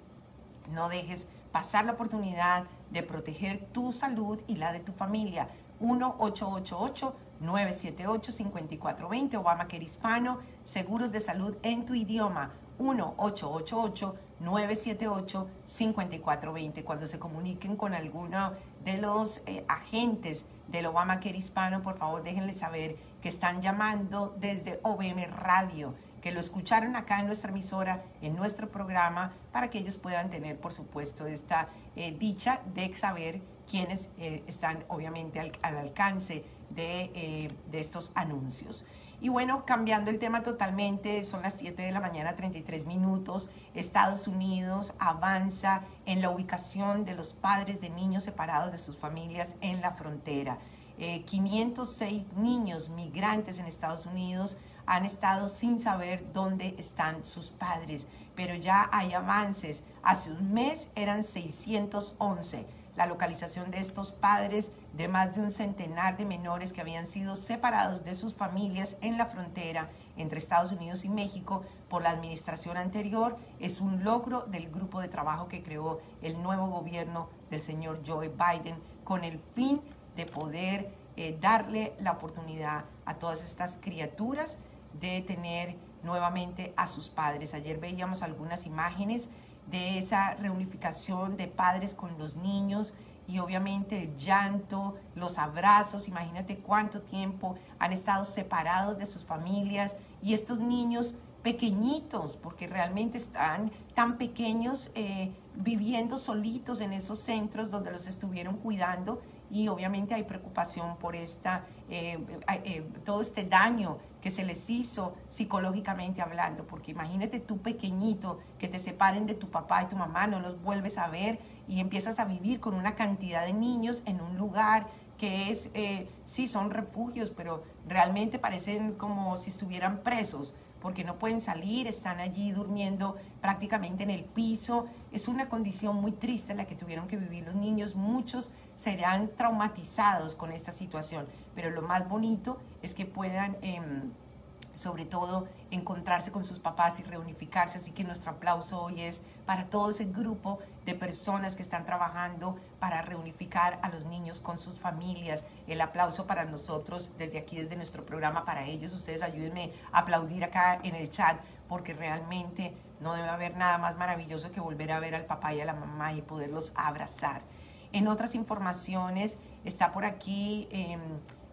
no dejes pasar la oportunidad de proteger tu salud y la de tu familia. uno, ocho ocho ocho, nueve siete ocho, cinco cuatro dos cero. ObamaCare Hispano, seguros de salud en tu idioma. uno, ocho ocho ocho, nueve siete ocho, cinco cuatro dos cero. Cuando se comuniquen con alguno de los eh, agentes del ObamaCare Hispano, por favor déjenles saber que están llamando desde O V M Radio, que lo escucharon acá en nuestra emisora, en nuestro programa, para que ellos puedan tener, por supuesto, esta eh, dicha de saber quiénes eh, están, obviamente, al, al alcance de, eh, de estos anuncios. Y bueno, cambiando el tema totalmente, son las siete de la mañana, treinta y tres minutos. Estados Unidos avanza en la ubicación de los padres de niños separados de sus familias en la frontera. Eh, quinientos seis niños migrantes en Estados Unidos han estado sin saber dónde están sus padres, pero ya hay avances. Hace un mes eran seiscientos once. La localización de estos padres de más de un centenar de menores que habían sido separados de sus familias en la frontera entre Estados Unidos y México por la administración anterior es un logro del grupo de trabajo que creó el nuevo gobierno del señor Joe Biden con el fin de poder eh, darle la oportunidad a todas estas criaturas de tener nuevamente a sus padres. Ayer veíamos algunas imágenes de esa reunificación de padres con los niños y obviamente el llanto, los abrazos, imagínate cuánto tiempo han estado separados de sus familias y estos niños pequeñitos, porque realmente están tan pequeños eh, viviendo solitos en esos centros donde los estuvieron cuidando y obviamente hay preocupación por esta, eh, eh, todo este daño que se les hizo psicológicamente hablando, porque imagínate tú pequeñito que te separen de tu papá y tu mamá, no los vuelves a ver y empiezas a vivir con una cantidad de niños en un lugar que es, eh, sí son refugios, pero realmente parecen como si estuvieran presos, porque no pueden salir, están allí durmiendo prácticamente en el piso. Es una condición muy triste la que tuvieron que vivir los niños. Muchos serán traumatizados con esta situación, pero lo más bonito es que puedan, eh, sobre todo, encontrarse con sus papás y reunificarse. Así que nuestro aplauso hoy es para todo ese grupo de personas que están trabajando para reunificar a los niños con sus familias. El aplauso para nosotros desde aquí, desde nuestro programa, para ellos. Ustedes ayúdenme a aplaudir acá en el chat, porque realmente no debe haber nada más maravilloso que volver a ver al papá y a la mamá y poderlos abrazar. En otras informaciones está por aquí... Eh,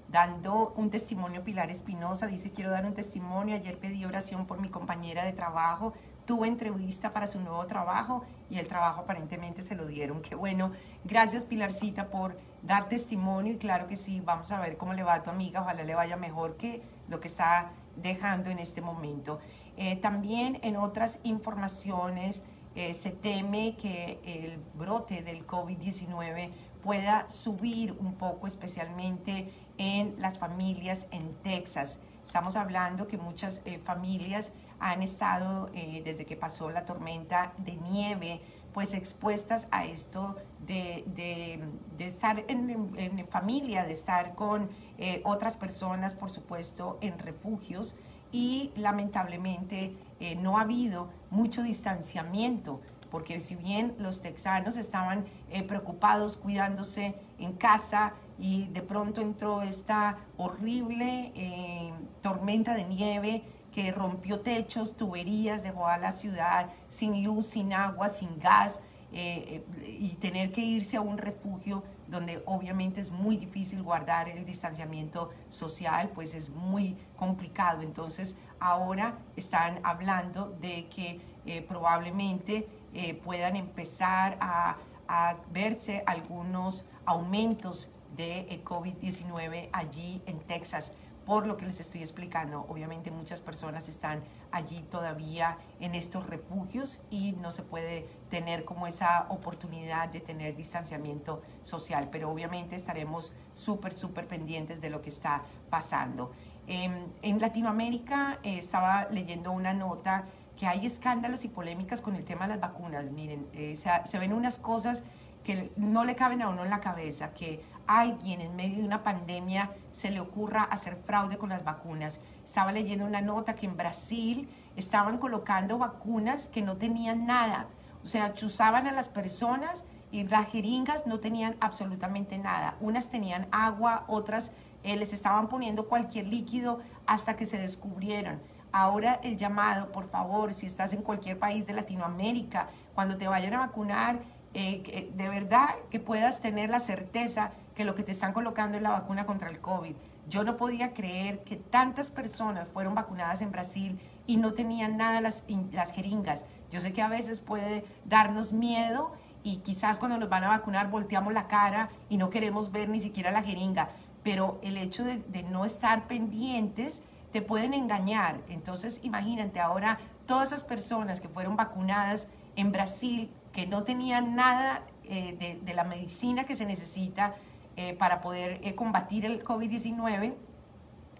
dando un testimonio Pilar Espinosa, dice: quiero dar un testimonio, ayer pedí oración por mi compañera de trabajo, tuve entrevista para su nuevo trabajo y el trabajo aparentemente se lo dieron. Qué bueno, gracias Pilarcita por dar testimonio, y claro que sí, vamos a ver cómo le va a tu amiga, ojalá le vaya mejor que lo que está dejando en este momento. Eh, también en otras informaciones eh, se teme que el brote del COVID diecinueve pueda subir un poco, especialmente en las familias en Texas. Estamos hablando que muchas eh, familias han estado, eh, desde que pasó la tormenta de nieve, pues expuestas a esto de, de, de estar en, en familia, de estar con eh, otras personas, por supuesto, en refugios, y lamentablemente eh, no ha habido mucho distanciamiento, porque si bien los texanos estaban eh, preocupados, cuidándose en casa, y de pronto entró esta horrible eh, tormenta de nieve que rompió techos, tuberías, dejó a la ciudad sin luz, sin agua, sin gas, eh, y tener que irse a un refugio donde obviamente es muy difícil guardar el distanciamiento social, pues es muy complicado. Entonces ahora están hablando de que eh, probablemente eh, puedan empezar a, a verse algunos aumentos de COVID diecinueve allí en Texas, por lo que les estoy explicando. Obviamente muchas personas están allí todavía en estos refugios y no se puede tener como esa oportunidad de tener distanciamiento social, pero obviamente estaremos súper, súper pendientes de lo que está pasando. En, en Latinoamérica eh, estaba leyendo una nota que hay escándalos y polémicas con el tema de las vacunas. Miren, eh, se, se ven unas cosas que no le caben a uno en la cabeza, que alguien en medio de una pandemia se le ocurra hacer fraude con las vacunas. Estaba leyendo una nota que en Brasil estaban colocando vacunas que no tenían nada, o sea, chuzaban a las personas y las jeringas no tenían absolutamente nada. Unas tenían agua, otras eh, les estaban poniendo cualquier líquido, hasta que se descubrieron. Ahora el llamado, por favor, si estás en cualquier país de Latinoamérica, cuando te vayan a vacunar, eh, de verdad que puedas tener la certeza que lo que te están colocando es la vacuna contra el COVID. Yo no podía creer que tantas personas fueron vacunadas en Brasil y no tenían nada las, las jeringas. Yo sé que a veces puede darnos miedo, y quizás cuando nos van a vacunar volteamos la cara y no queremos ver ni siquiera la jeringa, pero el hecho de, de no estar pendientes te pueden engañar. Entonces imagínate ahora todas esas personas que fueron vacunadas en Brasil, que no tenían nada eh, de, de la medicina que se necesita Eh, para poder eh, combatir el COVID diecinueve,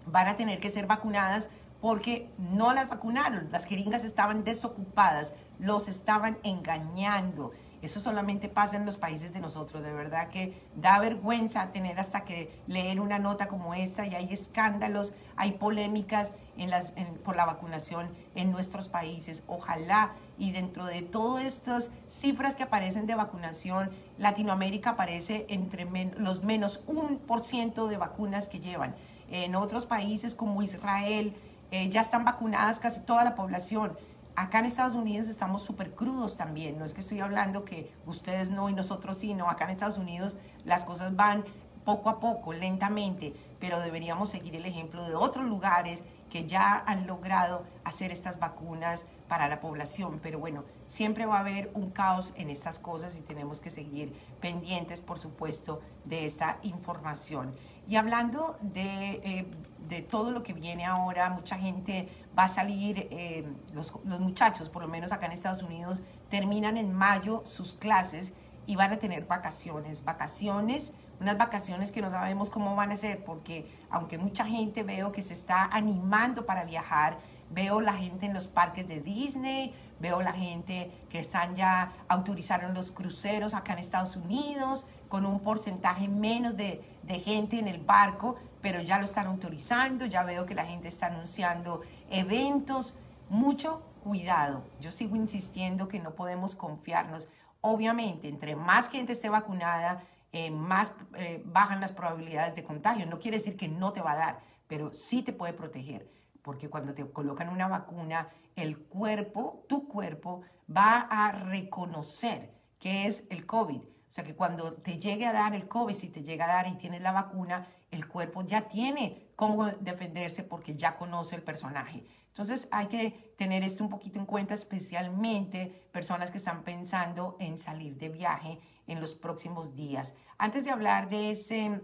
van a tener que ser vacunadas porque no las vacunaron. Las jeringas estaban desocupadas, los estaban engañando. Eso solamente pasa en los países de nosotros. De verdad que da vergüenza tener hasta que leer una nota como esta, y hay escándalos, hay polémicas en las, en, por la vacunación en nuestros países. Ojalá y dentro de todas estas cifras que aparecen de vacunación, Latinoamérica aparece entre men, los menos uno por ciento de vacunas que llevan. En otros países como Israel eh, ya están vacunadas casi toda la población. Acá en Estados Unidos estamos súper crudos también. No es que estoy hablando que ustedes no y nosotros sí, no. Acá en Estados Unidos las cosas van poco a poco, lentamente, pero deberíamos seguir el ejemplo de otros lugares que ya han logrado hacer estas vacunas para la población. Pero bueno, siempre va a haber un caos en estas cosas y tenemos que seguir pendientes, por supuesto, de esta información. Y hablando de, eh, de todo lo que viene ahora, mucha gente va a salir, eh, los, los muchachos, por lo menos acá en Estados Unidos, terminan en mayo sus clases y van a tener vacaciones, vacaciones, unas vacaciones que no sabemos cómo van a ser, porque aunque mucha gente veo que se está animando para viajar, Veo la gente en los parques de Disney, veo la gente que están ya autorizaron los cruceros acá en Estados Unidos con un porcentaje menos de, de gente en el barco, pero ya lo están autorizando, ya veo que la gente está anunciando eventos. Mucho cuidado, yo sigo insistiendo que no podemos confiarnos. Obviamente, entre más gente esté vacunada, eh, más eh, bajan las probabilidades de contagio. No quiere decir que no te va a dar, pero sí te puede proteger, porque cuando te colocan una vacuna, el cuerpo, tu cuerpo, va a reconocer que es el COVID. O sea, que cuando te llegue a dar el COVID, si te llega a dar y tienes la vacuna, el cuerpo ya tiene cómo defenderse porque ya conoce el personaje. Entonces hay que tener esto un poquito en cuenta, especialmente personas que están pensando en salir de viaje en los próximos días. Antes de hablar de ese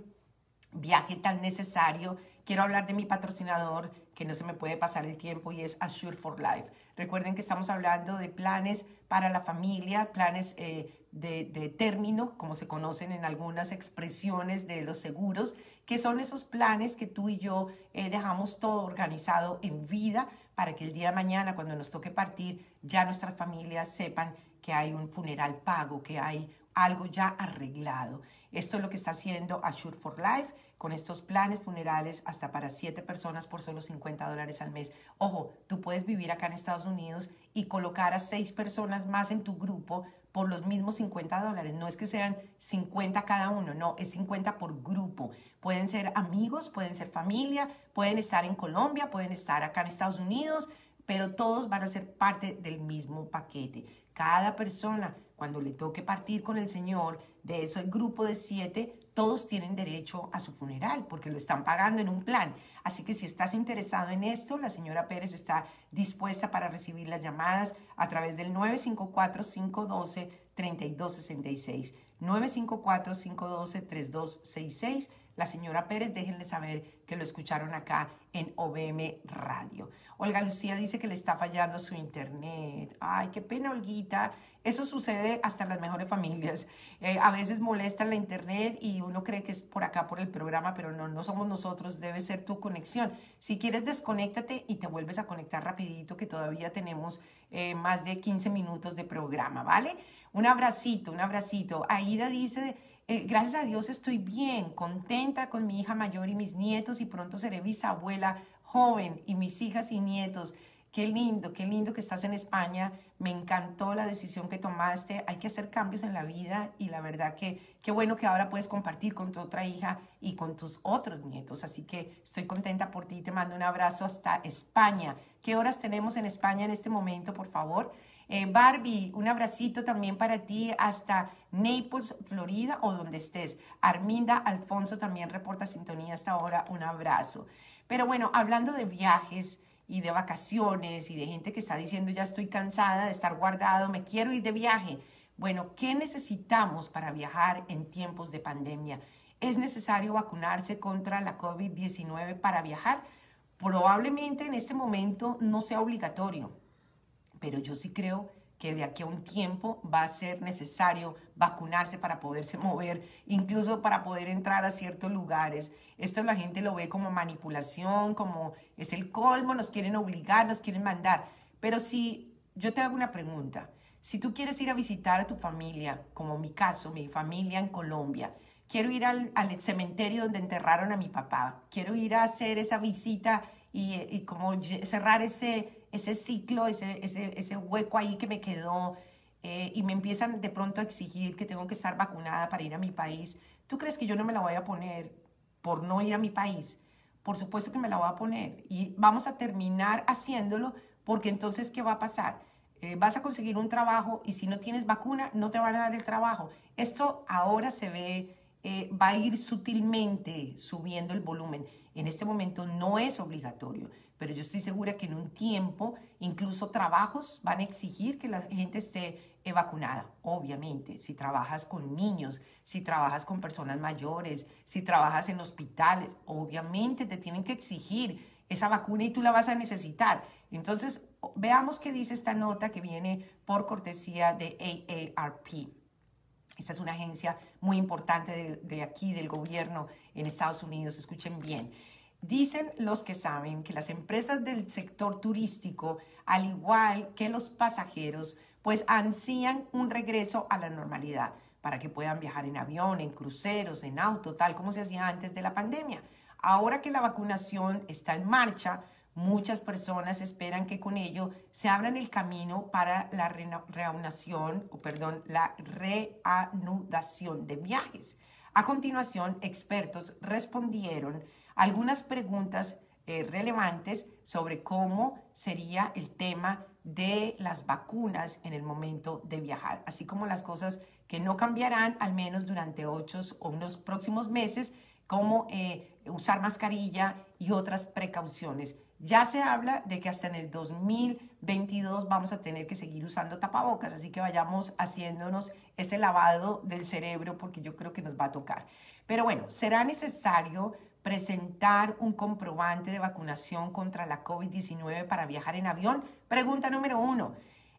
viaje tan necesario, quiero hablar de mi patrocinador, que no se me puede pasar el tiempo, y es Assure for Life. Recuerden que estamos hablando de planes para la familia, planes eh, de, de término, como se conocen en algunas expresiones de los seguros, que son esos planes que tú y yo eh, dejamos todo organizado en vida para que el día de mañana, cuando nos toque partir, ya nuestras familias sepan que hay un funeral pago, que hay algo ya arreglado. Esto es lo que está haciendo Assure for Life, con estos planes funerales hasta para siete personas por solo cincuenta dólares al mes. Ojo, tú puedes vivir acá en Estados Unidos y colocar a seis personas más en tu grupo por los mismos cincuenta dólares. No es que sean cincuenta cada uno, no, es cincuenta por grupo. Pueden ser amigos, pueden ser familia, pueden estar en Colombia, pueden estar acá en Estados Unidos, pero todos van a ser parte del mismo paquete. Cada persona, cuando le toque partir con el Señor, de ese grupo de siete, todos tienen derecho a su funeral porque lo están pagando en un plan. Así que si estás interesado en esto, la señora Pérez está dispuesta para recibir las llamadas a través del nueve cinco cuatro, cinco uno dos, tres dos seis seis. nueve cinco cuatro, cinco uno dos, tres dos seis seis. La señora Pérez, déjenle saber que lo escucharon acá en O V M Radio. Olga Lucía dice que le está fallando su internet. Ay, qué pena, Olguita. Eso sucede hasta en las mejores familias. Eh, a veces molesta la internet y uno cree que es por acá, por el programa, pero no, no somos nosotros, debe ser tu conexión. Si quieres, desconéctate y te vuelves a conectar rapidito, que todavía tenemos eh, más de quince minutos de programa, ¿vale? Un abracito, un abracito. Aida dice... Eh, gracias a Dios estoy bien, contenta con mi hija mayor y mis nietos, y pronto seré bisabuela joven y mis hijas y nietos. Qué lindo, qué lindo que estás en España. Me encantó la decisión que tomaste. Hay que hacer cambios en la vida y la verdad que qué bueno que ahora puedes compartir con tu otra hija y con tus otros nietos. Así que estoy contenta por ti. Te mando un abrazo hasta España. ¿Qué horas tenemos en España en este momento, por favor? Eh, Barbie, un abracito también para ti hasta Naples, Florida, o donde estés. Arminda Alfonso también reporta sintonía hasta ahora, un abrazo. Pero bueno, hablando de viajes y de vacaciones y de gente que está diciendo ya estoy cansada de estar guardado, me quiero ir de viaje. Bueno, ¿qué necesitamos para viajar en tiempos de pandemia? ¿Es necesario vacunarse contra la COVID diecinueve para viajar? Probablemente en este momento no sea obligatorio, pero yo sí creo que de aquí a un tiempo va a ser necesario vacunarse para poderse mover, incluso para poder entrar a ciertos lugares. Esto la gente lo ve como manipulación, como es el colmo, nos quieren obligar, nos quieren mandar. Pero si yo te hago una pregunta, si tú quieres ir a visitar a tu familia, como mi caso, mi familia en Colombia, quiero ir al, al cementerio donde enterraron a mi papá, quiero ir a hacer esa visita y, y como cerrar ese... ese ciclo, ese, ese, ese hueco ahí que me quedó, eh, y me empiezan de pronto a exigir que tengo que estar vacunada para ir a mi país. ¿Tú crees que yo no me la voy a poner por no ir a mi país? Por supuesto que me la voy a poner y vamos a terminar haciéndolo, porque entonces, ¿qué va a pasar? Eh, vas a conseguir un trabajo y si no tienes vacuna, no te van a dar el trabajo. Esto ahora se ve, eh, va a ir sutilmente subiendo el volumen. En este momento no es obligatorio, pero yo estoy segura que en un tiempo incluso trabajos van a exigir que la gente esté vacunada. Obviamente, si trabajas con niños, si trabajas con personas mayores, si trabajas en hospitales, obviamente te tienen que exigir esa vacuna y tú la vas a necesitar. Entonces, veamos qué dice esta nota que viene por cortesía de A A R P. Esta es una agencia muy importante de, de aquí, del gobierno en Estados Unidos. Escuchen bien. Dicen los que saben que las empresas del sector turístico, al igual que los pasajeros, pues ansían un regreso a la normalidad para que puedan viajar en avión, en cruceros, en auto, tal como se hacía antes de la pandemia. Ahora que la vacunación está en marcha, muchas personas esperan que con ello se abran el camino para la reanudación, o perdón, la reanudación de viajes. A continuación, expertos respondieron algunas preguntas eh, relevantes sobre cómo sería el tema de las vacunas en el momento de viajar, así como las cosas que no cambiarán al menos durante ocho o unos próximos meses, como eh, usar mascarilla y otras precauciones. Ya se habla de que hasta en el dos mil veintidós vamos a tener que seguir usando tapabocas, así que vayamos haciéndonos ese lavado del cerebro porque yo creo que nos va a tocar. Pero bueno, será necesario presentar un comprobante de vacunación contra la COVID diecinueve para viajar en avión. Pregunta número uno.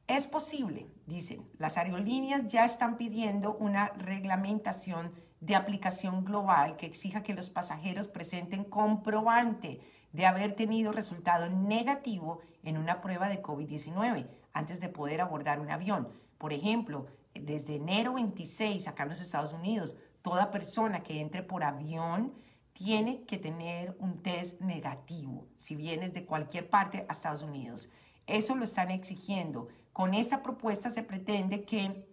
¿Es posible? Dicen, las aerolíneas ya están pidiendo una reglamentación de aplicación global que exija que los pasajeros presenten comprobante de haber tenido resultado negativo en una prueba de COVID diecinueve antes de poder abordar un avión. Por ejemplo, desde enero veintiséis, acá en los Estados Unidos, toda persona que entre por avión tiene que tener un test negativo, si vienes de cualquier parte a Estados Unidos. Eso lo están exigiendo. Con esta propuesta se pretende que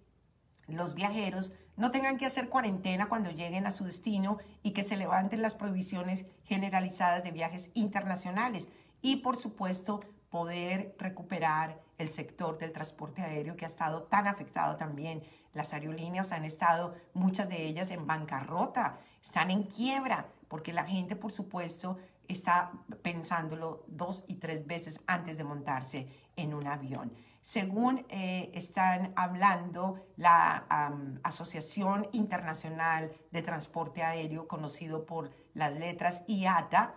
los viajeros no tengan que hacer cuarentena cuando lleguen a su destino y que se levanten las prohibiciones generalizadas de viajes internacionales y, por supuesto, poder recuperar el sector del transporte aéreo que ha estado tan afectado también. Las aerolíneas han estado, muchas de ellas, en bancarrota, están en quiebra, porque la gente, por supuesto, está pensándolo dos y tres veces antes de montarse en un avión. Según eh, están hablando la um, Asociación Internacional de Transporte Aéreo, conocido por las letras IATA,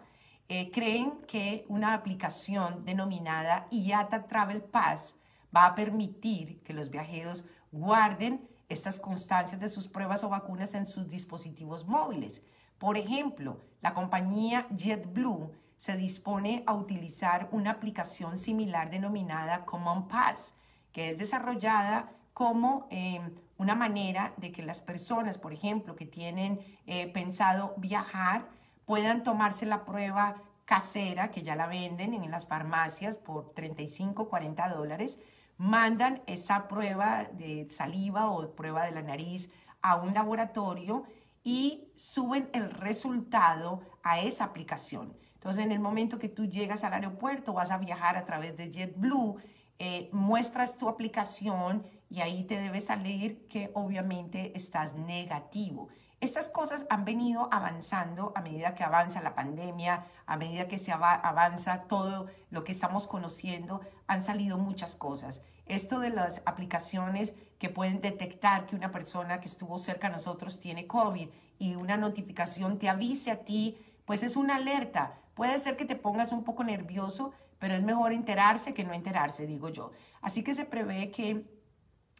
eh, creen que una aplicación denominada IATA Travel Pass va a permitir que los viajeros guarden estas constancias de sus pruebas o vacunas en sus dispositivos móviles. Por ejemplo, la compañía JetBlue se dispone a utilizar una aplicación similar denominada Common Pass, que es desarrollada como eh, una manera de que las personas, por ejemplo, que tienen eh, pensado viajar, puedan tomarse la prueba casera, que ya la venden en las farmacias por treinta y cinco, cuarenta dólares, mandan esa prueba de saliva o prueba de la nariz a un laboratorio y suben el resultado a esa aplicación. Entonces, en el momento que tú llegas al aeropuerto, vas a viajar a través de JetBlue, eh, muestras tu aplicación y ahí te debe salir que obviamente estás negativo. Estas cosas han venido avanzando a medida que avanza la pandemia, a medida que se av- avanza todo lo que estamos conociendo, han salido muchas cosas. Esto de las aplicaciones que pueden detectar que una persona que estuvo cerca a nosotros tiene COVID y una notificación te avise a ti, pues es una alerta. Puede ser que te pongas un poco nervioso, pero es mejor enterarse que no enterarse, digo yo. Así que se prevé que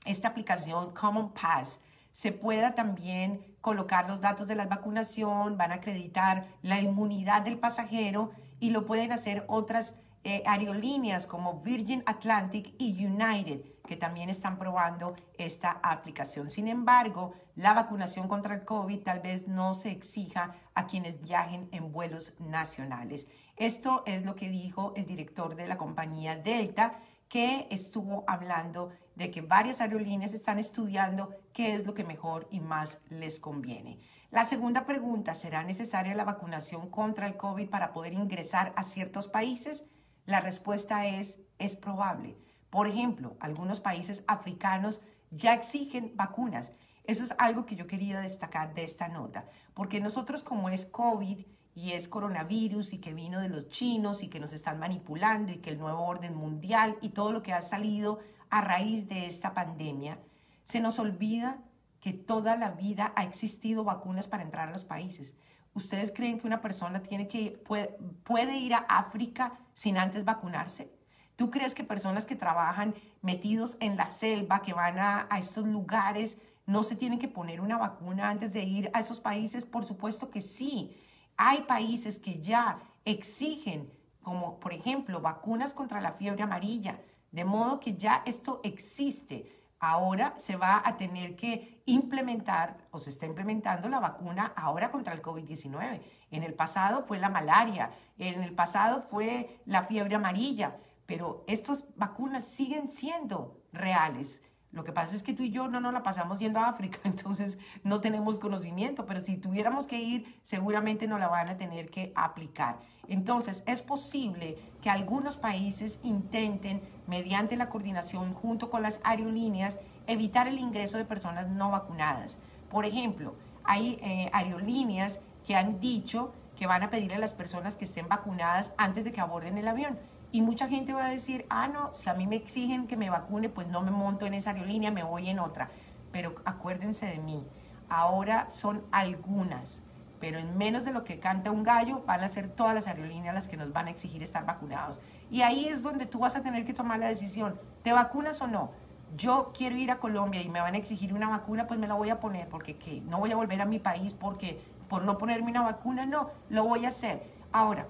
esta aplicación Common Pass se pueda también colocar los datos de la vacunación, van a acreditar la inmunidad del pasajero y lo pueden hacer otras Eh, aerolíneas como Virgin Atlantic y United, que también están probando esta aplicación. Sin embargo, la vacunación contra el COVID tal vez no se exija a quienes viajen en vuelos nacionales. Esto es lo que dijo el director de la compañía Delta, que estuvo hablando de que varias aerolíneas están estudiando qué es lo que mejor y más les conviene. La segunda pregunta, ¿será necesaria la vacunación contra el COVID para poder ingresar a ciertos países? La respuesta es, es probable. Por ejemplo, algunos países africanos ya exigen vacunas. Eso es algo que yo quería destacar de esta nota, porque nosotros como es COVID y es coronavirus y que vino de los chinos y que nos están manipulando y que el nuevo orden mundial y todo lo que ha salido a raíz de esta pandemia, se nos olvida que toda la vida ha existido vacunas para entrar a los países. ¿Ustedes creen que una persona tiene que, puede, puede ir a África sin antes vacunarse? ¿Tú crees que personas que trabajan metidos en la selva, que van a, a estos lugares, no se tienen que poner una vacuna antes de ir a esos países? Por supuesto que sí. Hay países que ya exigen, como por ejemplo, vacunas contra la fiebre amarilla, de modo que ya esto existe. Ahora se va a tener que implementar, o se está implementando la vacuna ahora contra el COVID diecinueve. En el pasado fue la malaria, en el pasado fue la fiebre amarilla, pero estas vacunas siguen siendo reales. Lo que pasa es que tú y yo no nos la pasamos yendo a África, entonces no tenemos conocimiento, pero si tuviéramos que ir, seguramente nos la van a tener que aplicar. Entonces, es posible que algunos países intenten, mediante la coordinación junto con las aerolíneas, evitar el ingreso de personas no vacunadas. Por ejemplo, hay eh, aerolíneas que han dicho que van a pedirle a las personas que estén vacunadas antes de que aborden el avión. Y mucha gente va a decir, ah, no, si a mí me exigen que me vacune, pues no me monto en esa aerolínea, me voy en otra. Pero acuérdense de mí, ahora son algunas, pero en menos de lo que canta un gallo, van a ser todas las aerolíneas las que nos van a exigir estar vacunados. Y ahí es donde tú vas a tener que tomar la decisión, ¿te vacunas o no? Yo quiero ir a Colombia y me van a exigir una vacuna, pues me la voy a poner, porque ¿qué? No voy a volver a mi país porque por no ponerme una vacuna, no, lo voy a hacer. Ahora,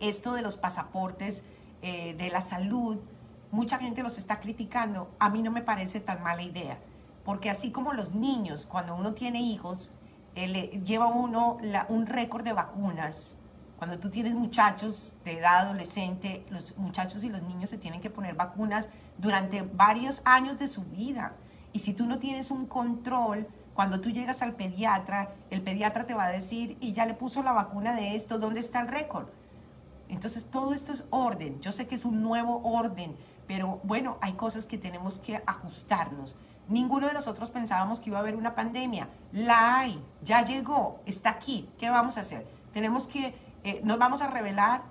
esto de los pasaportes, eh, de la salud, mucha gente los está criticando. A mí no me parece tan mala idea, porque así como los niños, cuando uno tiene hijos, eh, le lleva uno la, un récord de vacunas. Cuando tú tienes muchachos de edad adolescente, los muchachos y los niños se tienen que poner vacunas durante varios años de su vida. Y si tú no tienes un control, cuando tú llegas al pediatra, el pediatra te va a decir, y ya le puso la vacuna de esto, ¿dónde está el récord? Entonces, todo esto es orden. Yo sé que es un nuevo orden, pero bueno, hay cosas que tenemos que ajustarnos. Ninguno de nosotros pensábamos que iba a haber una pandemia. La hay, ya llegó, está aquí. ¿Qué vamos a hacer? Tenemos que, eh, nos vamos a rebelar.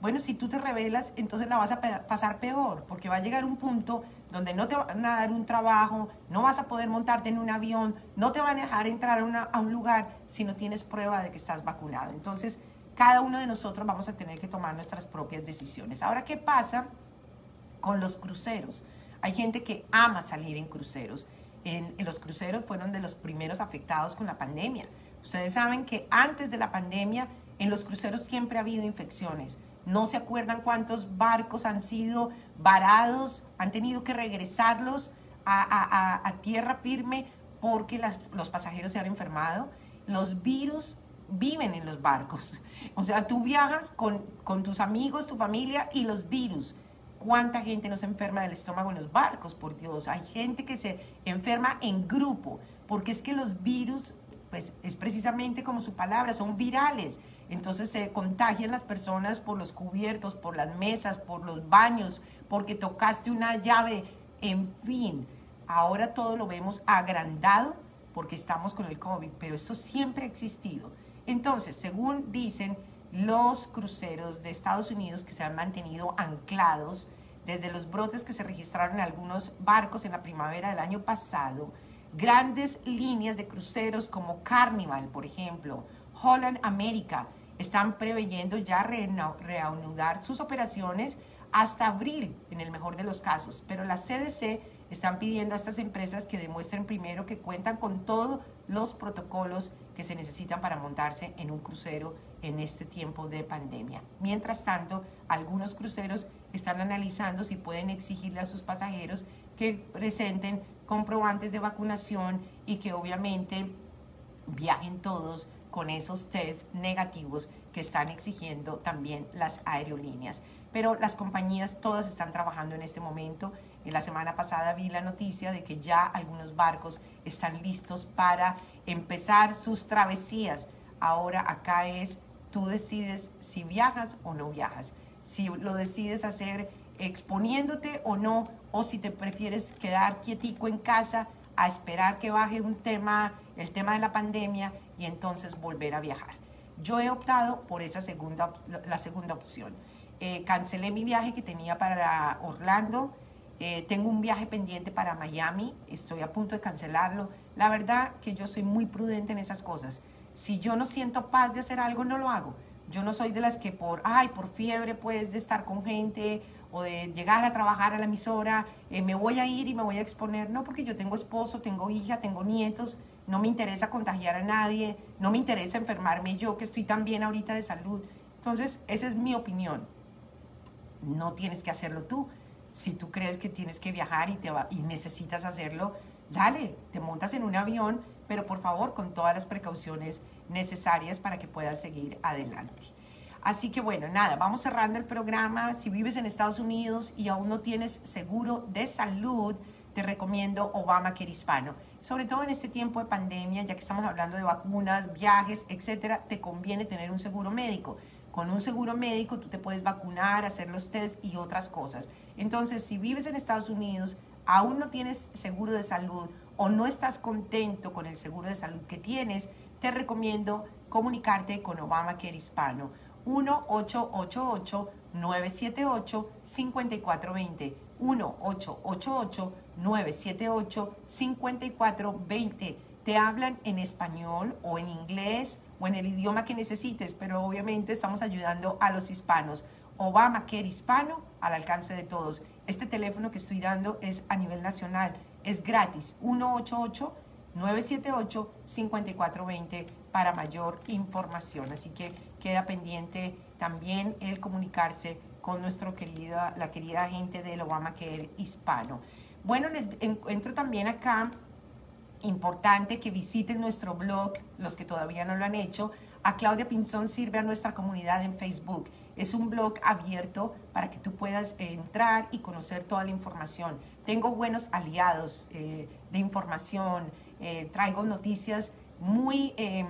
Bueno, si tú te rebelas, entonces la vas a pasar peor, porque va a llegar un punto donde no te van a dar un trabajo, no vas a poder montarte en un avión, no te van a dejar entrar a, una, a un lugar si no tienes prueba de que estás vacunado. Entonces, cada uno de nosotros vamos a tener que tomar nuestras propias decisiones. Ahora, ¿qué pasa con los cruceros? Hay gente que ama salir en cruceros. En, en los cruceros fueron de los primeros afectados con la pandemia. Ustedes saben que antes de la pandemia, en los cruceros siempre ha habido infecciones. No se acuerdan cuántos barcos han sido varados, han tenido que regresarlos a, a, a, a tierra firme porque las, los pasajeros se han enfermado. Los virus viven en los barcos, o sea, tú viajas con, con tus amigos, tu familia y los virus. ¿Cuánta gente no se enferma del estómago en los barcos? Por Dios, hay gente que se enferma en grupo, porque es que los virus, pues es precisamente como su palabra, son virales. Entonces se contagian las personas por los cubiertos, por las mesas, por los baños, porque tocaste una llave, en fin. Ahora todo lo vemos agrandado porque estamos con el COVID, pero esto siempre ha existido. Entonces, según dicen los cruceros de Estados Unidos que se han mantenido anclados desde los brotes que se registraron en algunos barcos en la primavera del año pasado, grandes líneas de cruceros como Carnival, por ejemplo, Holland America, están preveyendo ya reanudar sus operaciones hasta abril, en el mejor de los casos. Pero la C D C están pidiendo a estas empresas que demuestren primero que cuentan con todos los protocolos que se necesitan para montarse en un crucero en este tiempo de pandemia. Mientras tanto, algunos cruceros están analizando si pueden exigirle a sus pasajeros que presenten comprobantes de vacunación y que obviamente viajen todos con esos test negativos que están exigiendo también las aerolíneas. Pero las compañías todas están trabajando en este momento. En la semana pasada vi la noticia de que ya algunos barcos están listos para empezar sus travesías. Ahora acá es, tú decides si viajas o no viajas, si lo decides hacer exponiéndote o no, o si te prefieres quedar quietico en casa a esperar que baje un tema, el tema de la pandemia, y entonces volver a viajar. Yo he optado por esa segunda, la segunda opción. Eh, cancelé mi viaje que tenía para Orlando, eh, tengo un viaje pendiente para Miami, estoy a punto de cancelarlo. La verdad que yo soy muy prudente en esas cosas. Si yo no siento paz de hacer algo, no lo hago. Yo no soy de las que por, ay, por fiebre, pues, de estar con gente o de llegar a trabajar a la emisora, eh, me voy a ir y me voy a exponer. No, porque yo tengo esposo, tengo hija, tengo nietos. no me interesa contagiar a nadie, no me interesa enfermarme yo que estoy tan bien ahorita de salud. Entonces, esa es mi opinión. No tienes que hacerlo tú. Si tú crees que tienes que viajar y, te va, y necesitas hacerlo, dale, te montas en un avión, pero por favor con todas las precauciones necesarias para que puedas seguir adelante. Así que bueno, nada, vamos cerrando el programa. Si vives en Estados Unidos y aún no tienes seguro de salud, te recomiendo ObamaCare Hispano. Sobre todo en este tiempo de pandemia, ya que estamos hablando de vacunas, viajes, etcétera, te conviene tener un seguro médico. Con un seguro médico tú te puedes vacunar, hacer los tests y otras cosas. Entonces, si vives en Estados Unidos, aún no tienes seguro de salud o no estás contento con el seguro de salud que tienes, te recomiendo comunicarte con ObamaCare Hispano. uno ocho ocho ocho, nueve siete ocho, cinco cuatro dos cero, uno ocho ocho ocho, nueve siete ocho, cinco cuatro dos cero. Te hablan en español o en inglés o en el idioma que necesites, pero obviamente estamos ayudando a los hispanos. ObamaCare Hispano al alcance de todos. Este teléfono que estoy dando es a nivel nacional, es gratis, uno ocho ocho, nueve siete ocho, cinco cuatro dos cero para mayor información. Así que queda pendiente también el comunicarse con nuestro querida, la querida gente del ObamaCare Hispano. Bueno, les encuentro también acá, importante que visiten nuestro blog, los que todavía no lo han hecho, a Claudia Pinzón sirve a nuestra comunidad en Facebook. Es un blog abierto para que tú puedas entrar y conocer toda la información. Tengo buenos aliados eh, de información, eh, traigo noticias muy eh,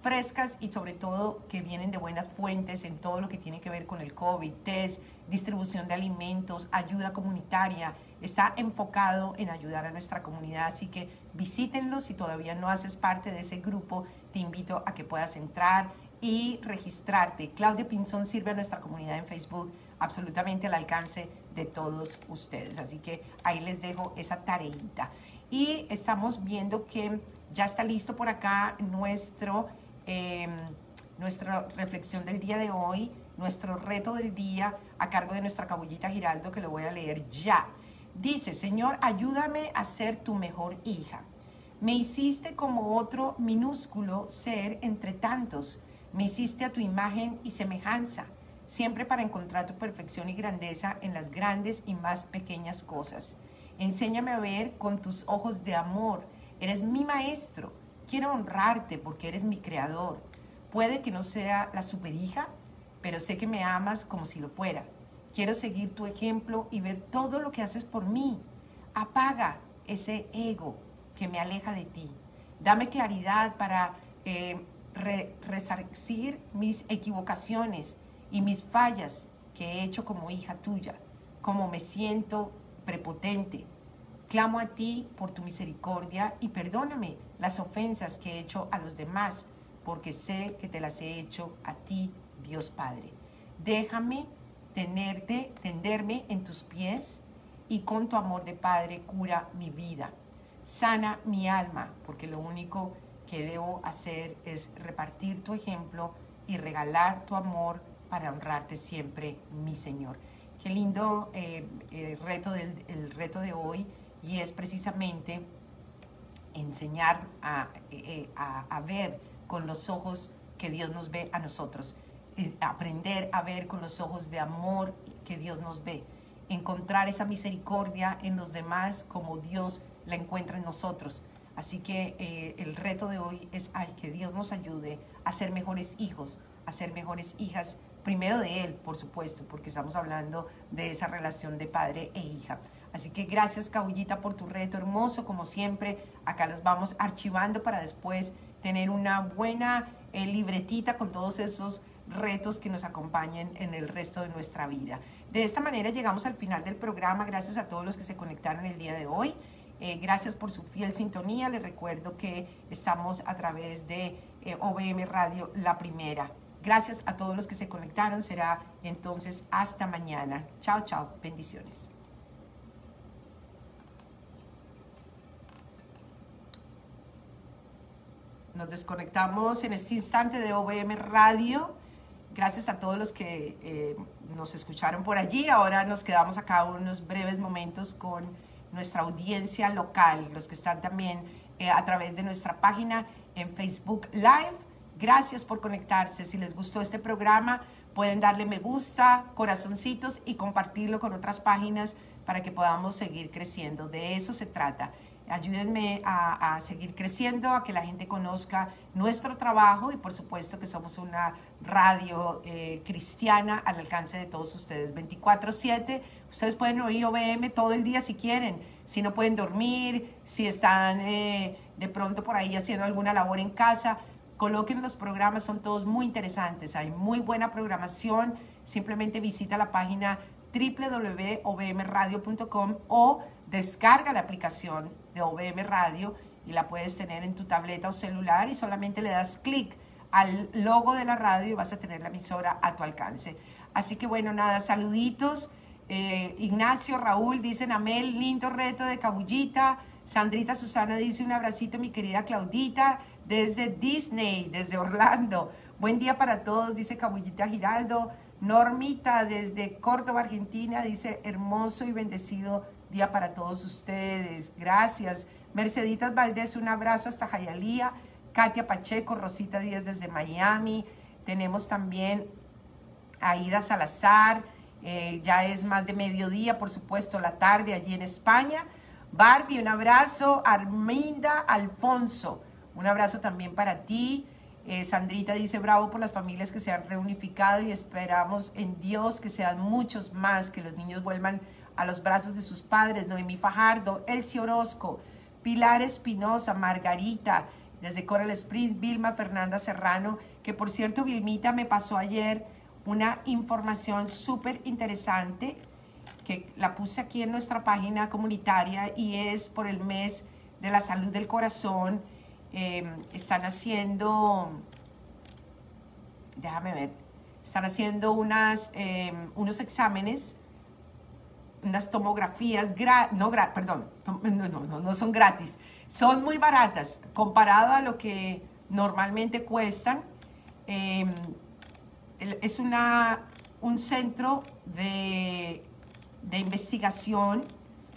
frescas y sobre todo que vienen de buenas fuentes en todo lo que tiene que ver con el COVID, test, distribución de alimentos, ayuda comunitaria. Está enfocado en ayudar a nuestra comunidad, así que visítenlo. Si todavía no haces parte de ese grupo, te invito a que puedas entrar y registrarte. Claudia Pinzón sirve a nuestra comunidad en Facebook, absolutamente al alcance de todos ustedes. Así que ahí les dejo esa tareita. Y estamos viendo que ya está listo por acá nuestro, eh, nuestra reflexión del día de hoy, nuestro reto del día a cargo de nuestra Caullita Giraldo, que lo voy a leer ya. Dice: Señor, ayúdame a ser tu mejor hija. Me hiciste como otro minúsculo ser entre tantos. Me hiciste a tu imagen y semejanza, siempre para encontrar tu perfección y grandeza en las grandes y más pequeñas cosas. Enséñame a ver con tus ojos de amor. Eres mi maestro. Quiero honrarte porque eres mi creador. Puede que no sea la superhija, pero sé que me amas como si lo fuera. Quiero seguir tu ejemplo y ver todo lo que haces por mí. Apaga ese ego que me aleja de ti. Dame claridad para... Eh, Re, resarcir mis equivocaciones y mis fallas que he hecho como hija tuya, como me siento prepotente. Clamo a ti por tu misericordia y perdóname las ofensas que he hecho a los demás, porque sé que te las he hecho a ti, Dios Padre. Déjame tenerte, tenderme en tus pies y con tu amor de Padre cura mi vida. Sana mi alma, porque lo único que que debo hacer es repartir tu ejemplo y regalar tu amor para honrarte siempre, mi Señor. Qué lindo eh, el, reto del, el reto de hoy, y es precisamente enseñar a, eh, a, a ver con los ojos que Dios nos ve a nosotros, eh, aprender a ver con los ojos de amor que Dios nos ve, encontrar esa misericordia en los demás como Dios la encuentra en nosotros. Así que eh, el reto de hoy es ay, que Dios nos ayude a ser mejores hijos, a ser mejores hijas, primero de Él, por supuesto, porque estamos hablando de esa relación de padre e hija. Así que gracias, Caullita, por tu reto hermoso, como siempre. Acá los vamos archivando para después tener una buena eh, libretita con todos esos retos que nos acompañen en el resto de nuestra vida. De esta manera llegamos al final del programa. Gracias a todos los que se conectaron el día de hoy. Eh, gracias por su fiel sintonía. Les recuerdo que estamos a través de eh, O V M Radio La Primera. Gracias a todos los que se conectaron. Será entonces hasta mañana. Chao, chao. Bendiciones. Nos desconectamos en este instante de O V M Radio. Gracias a todos los que eh, nos escucharon por allí. Ahora nos quedamos acá unos breves momentos con nuestra audiencia local, los que están también eh, a través de nuestra página en Facebook Live. Gracias por conectarse. Si les gustó este programa, pueden darle me gusta, corazoncitos y compartirlo con otras páginas para que podamos seguir creciendo. De eso se trata. Ayúdenme a, a seguir creciendo, a que la gente conozca nuestro trabajo y por supuesto que somos una radio eh, cristiana al alcance de todos ustedes, veinticuatro siete. Ustedes pueden oír O V M todo el día si quieren, si no pueden dormir, si están eh, de pronto por ahí haciendo alguna labor en casa, coloquen los programas, son todos muy interesantes, hay muy buena programación. Simplemente visita la página doble u doble u doble u punto o v m radio punto com o descarga la aplicación de O V M Radio y la puedes tener en tu tableta o celular y solamente le das clic al logo de la radio y vas a tener la emisora a tu alcance. Así que bueno, nada, saluditos. Eh, Ignacio, Raúl, dicen amén, lindo reto de Caullita. Sandrita Susana dice un abracito mi querida Claudita desde Disney, desde Orlando. Buen día para todos, dice Caullita Giraldo. Normita desde Córdoba, Argentina, dice hermoso y bendecido día para todos ustedes. Gracias. Merceditas Valdés, un abrazo hasta Jayalía. Katia Pacheco, Rosita Díaz desde Miami. Tenemos también a Ida Salazar. Eh, ya es más de mediodía, por supuesto, la tarde allí en España. Barbie, un abrazo. Arminda Alfonso, un abrazo también para ti. Eh, Sandrita dice, bravo por las familias que se han reunificado y esperamos en Dios que sean muchos más, que los niños vuelvan a los brazos de sus padres. Noemí Fajardo, Elsie Orozco, Pilar Espinosa, Margarita, desde Coral Springs, Vilma Fernanda Serrano, que por cierto, Vilmita me pasó ayer una información súper interesante que la puse aquí en nuestra página comunitaria y es por el mes de la salud del corazón. Eh, están haciendo, déjame ver, están haciendo unas, eh, unos exámenes, unas tomografías, gra, no, gra, perdón, tom, no, no, no son gratis, son muy baratas comparado a lo que normalmente cuestan. Eh, es una, un centro de, de investigación,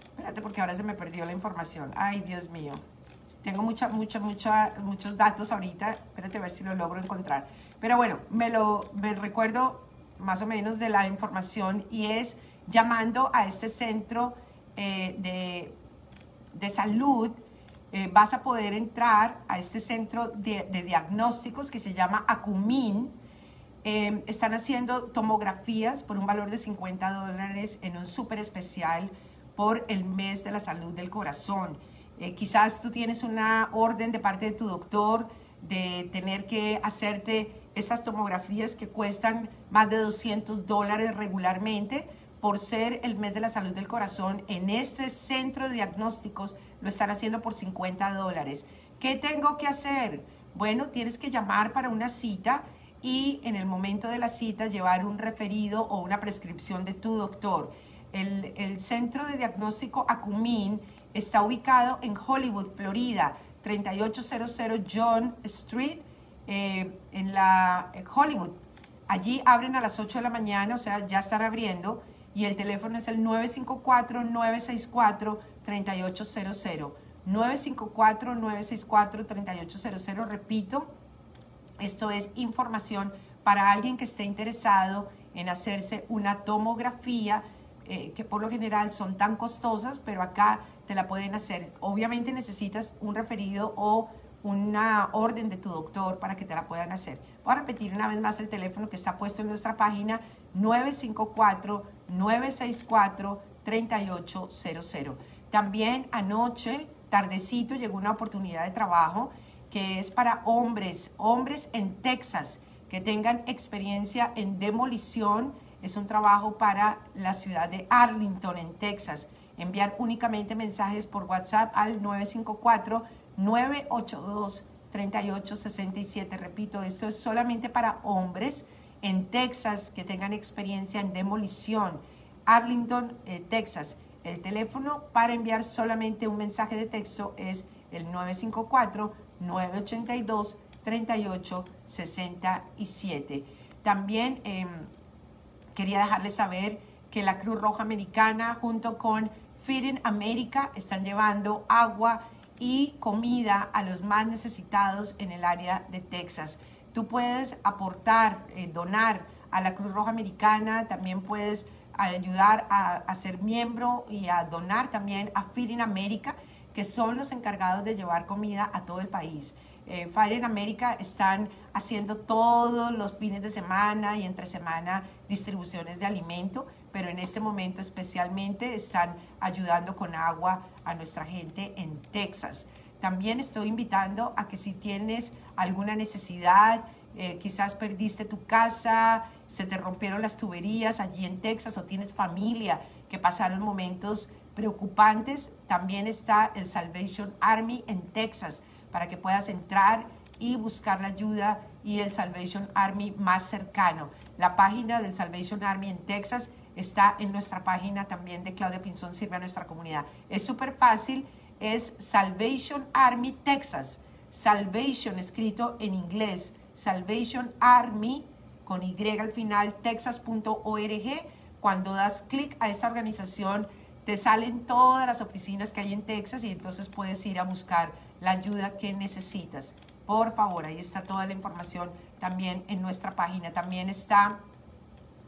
espérate porque ahora se me perdió la información, ay Dios mío. Tengo mucha, mucha, mucha, muchos datos ahorita, espérate a ver si lo logro encontrar. Pero bueno, me lo me recuerdo más o menos de la información y es llamando a este centro eh, de, de salud, eh, vas a poder entrar a este centro de, de diagnósticos que se llama ACUMIN. Eh, están haciendo tomografías por un valor de cincuenta dólares en un súper especial por el mes de la salud del corazón. Eh, quizás tú tienes una orden de parte de tu doctor de tener que hacerte estas tomografías que cuestan más de doscientos dólares regularmente. Por ser el mes de la salud del corazón, en este centro de diagnósticos lo están haciendo por cincuenta dólares. ¿Qué tengo que hacer? Bueno, tienes que llamar para una cita y en el momento de la cita llevar un referido o una prescripción de tu doctor. El, el centro de diagnóstico ACUMIN está ubicado en Hollywood, Florida, treinta y ocho cero cero John Street, eh, en la en Hollywood. Allí abren a las ocho de la mañana, o sea, ya están abriendo, y el teléfono es el nueve cinco cuatro, nueve seis cuatro, tres ocho cero cero. nueve cinco cuatro, nueve seis cuatro, tres ocho cero cero, repito, esto es información para alguien que esté interesado en hacerse una tomografía, eh, que por lo general son tan costosas, pero acá te la pueden hacer. Obviamente necesitas un referido o una orden de tu doctor para que te la puedan hacer. Voy a repetir una vez más el teléfono que está puesto en nuestra página, nueve cinco cuatro, nueve seis cuatro, tres ocho cero cero. También anoche, tardecito, llegó una oportunidad de trabajo que es para hombres, hombres en Texas que tengan experiencia en demolición. Es un trabajo para la ciudad de Arlington, en Texas. Enviar únicamente mensajes por WhatsApp al nueve cinco cuatro, nueve ocho dos, tres ocho seis siete. Repito, esto es solamente para hombres en Texas que tengan experiencia en demolición. Arlington, eh, Texas. El teléfono para enviar solamente un mensaje de texto es el nueve cinco cuatro, nueve ocho dos, tres ocho seis siete. También eh, quería dejarles saber que la Cruz Roja Americana junto con Feeding America están llevando agua y comida a los más necesitados en el área de Texas. Tú puedes aportar, eh, donar a la Cruz Roja Americana, también puedes ayudar a, a ser miembro y a donar también a Feeding America, que son los encargados de llevar comida a todo el país. Eh, Feeding America están haciendo todos los fines de semana y entre semana distribuciones de alimento, pero en este momento especialmente están ayudando con agua a nuestra gente en Texas. También estoy invitando a que si tienes alguna necesidad, eh, quizás perdiste tu casa, se te rompieron las tuberías allí en Texas o tienes familia que pasaron momentos preocupantes, también está el Salvation Army en Texas para que puedas entrar y buscar la ayuda y el Salvation Army más cercano. La página del Salvation Army en Texas está en nuestra página también de Claudia Pinzón Sirve a Nuestra Comunidad. Es súper fácil, es Salvation Army Texas, Salvation escrito en inglés, Salvation Army con Y al final, texas punto org. Cuando das clic a esta organización, te salen todas las oficinas que hay en Texas y entonces puedes ir a buscar la ayuda que necesitas. Por favor, ahí está toda la información también en nuestra página. También está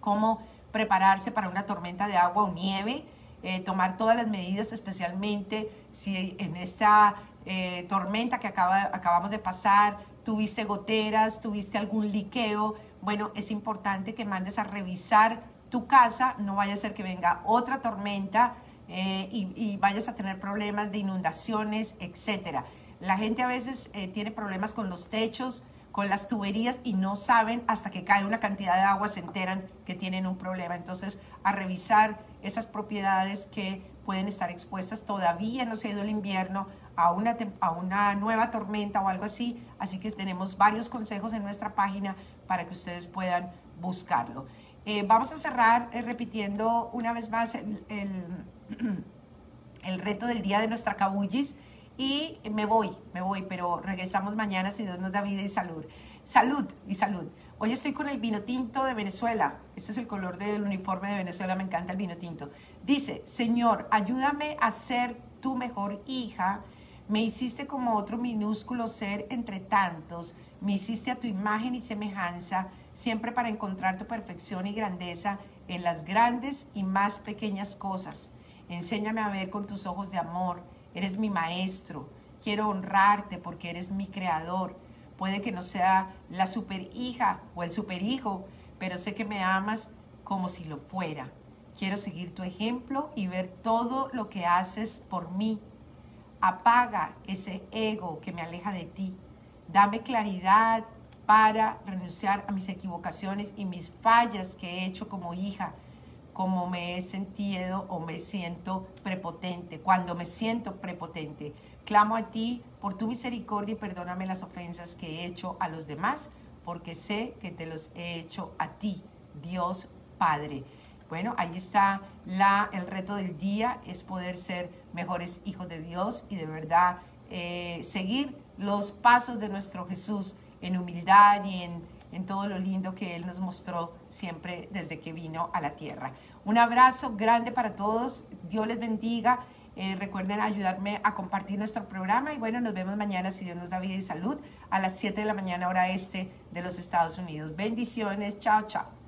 cómo prepararse para una tormenta de agua o nieve, eh, tomar todas las medidas, especialmente si en esta eh, tormenta que acaba, acabamos de pasar tuviste goteras, tuviste algún liqueo. Bueno, es importante que mandes a revisar tu casa, no vaya a ser que venga otra tormenta eh, y, y vayas a tener problemas de inundaciones, etcétera. La gente a veces eh, tiene problemas con los techos, con las tuberías y no saben hasta que cae una cantidad de agua, se enteran que tienen un problema. Entonces, a revisar esas propiedades que pueden estar expuestas, todavía no se ha ido el invierno, a una, a una nueva tormenta o algo así. Así que tenemos varios consejos en nuestra página para que ustedes puedan buscarlo. Eh, vamos a cerrar eh, repitiendo una vez más el, el, el reto del día de nuestra Cabullis y me voy, me voy, pero regresamos mañana si Dios nos da vida y salud. Salud y salud. Hoy estoy con el vino tinto de Venezuela. Este es el color del uniforme de Venezuela, me encanta el vino tinto. Dice, Señor, ayúdame a ser tu mejor hija. Me hiciste como otro minúsculo ser entre tantos. Me hiciste a tu imagen y semejanza, siempre para encontrar tu perfección y grandeza en las grandes y más pequeñas cosas. Enséñame a ver con tus ojos de amor. Eres mi maestro. Quiero honrarte porque eres mi creador. Puede que no sea la superhija o el superhijo, pero sé que me amas como si lo fuera. Quiero seguir tu ejemplo y ver todo lo que haces por mí. Apaga ese ego que me aleja de ti. Dame claridad para renunciar a mis equivocaciones y mis fallas que he hecho como hija, como me he sentido o me siento prepotente, cuando me siento prepotente. Clamo a ti por tu misericordia y perdóname las ofensas que he hecho a los demás, porque sé que te los he hecho a ti, Dios Padre. Bueno, ahí está la, el reto del día, es poder ser mejores hijos de Dios y de verdad eh, seguir los pasos de nuestro Jesús en humildad y en, en todo lo lindo que Él nos mostró siempre desde que vino a la tierra. Un abrazo grande para todos, Dios les bendiga, eh, recuerden ayudarme a compartir nuestro programa y bueno, nos vemos mañana si Dios nos da vida y salud a las siete de la mañana hora este de los Estados Unidos. Bendiciones, chao, chao.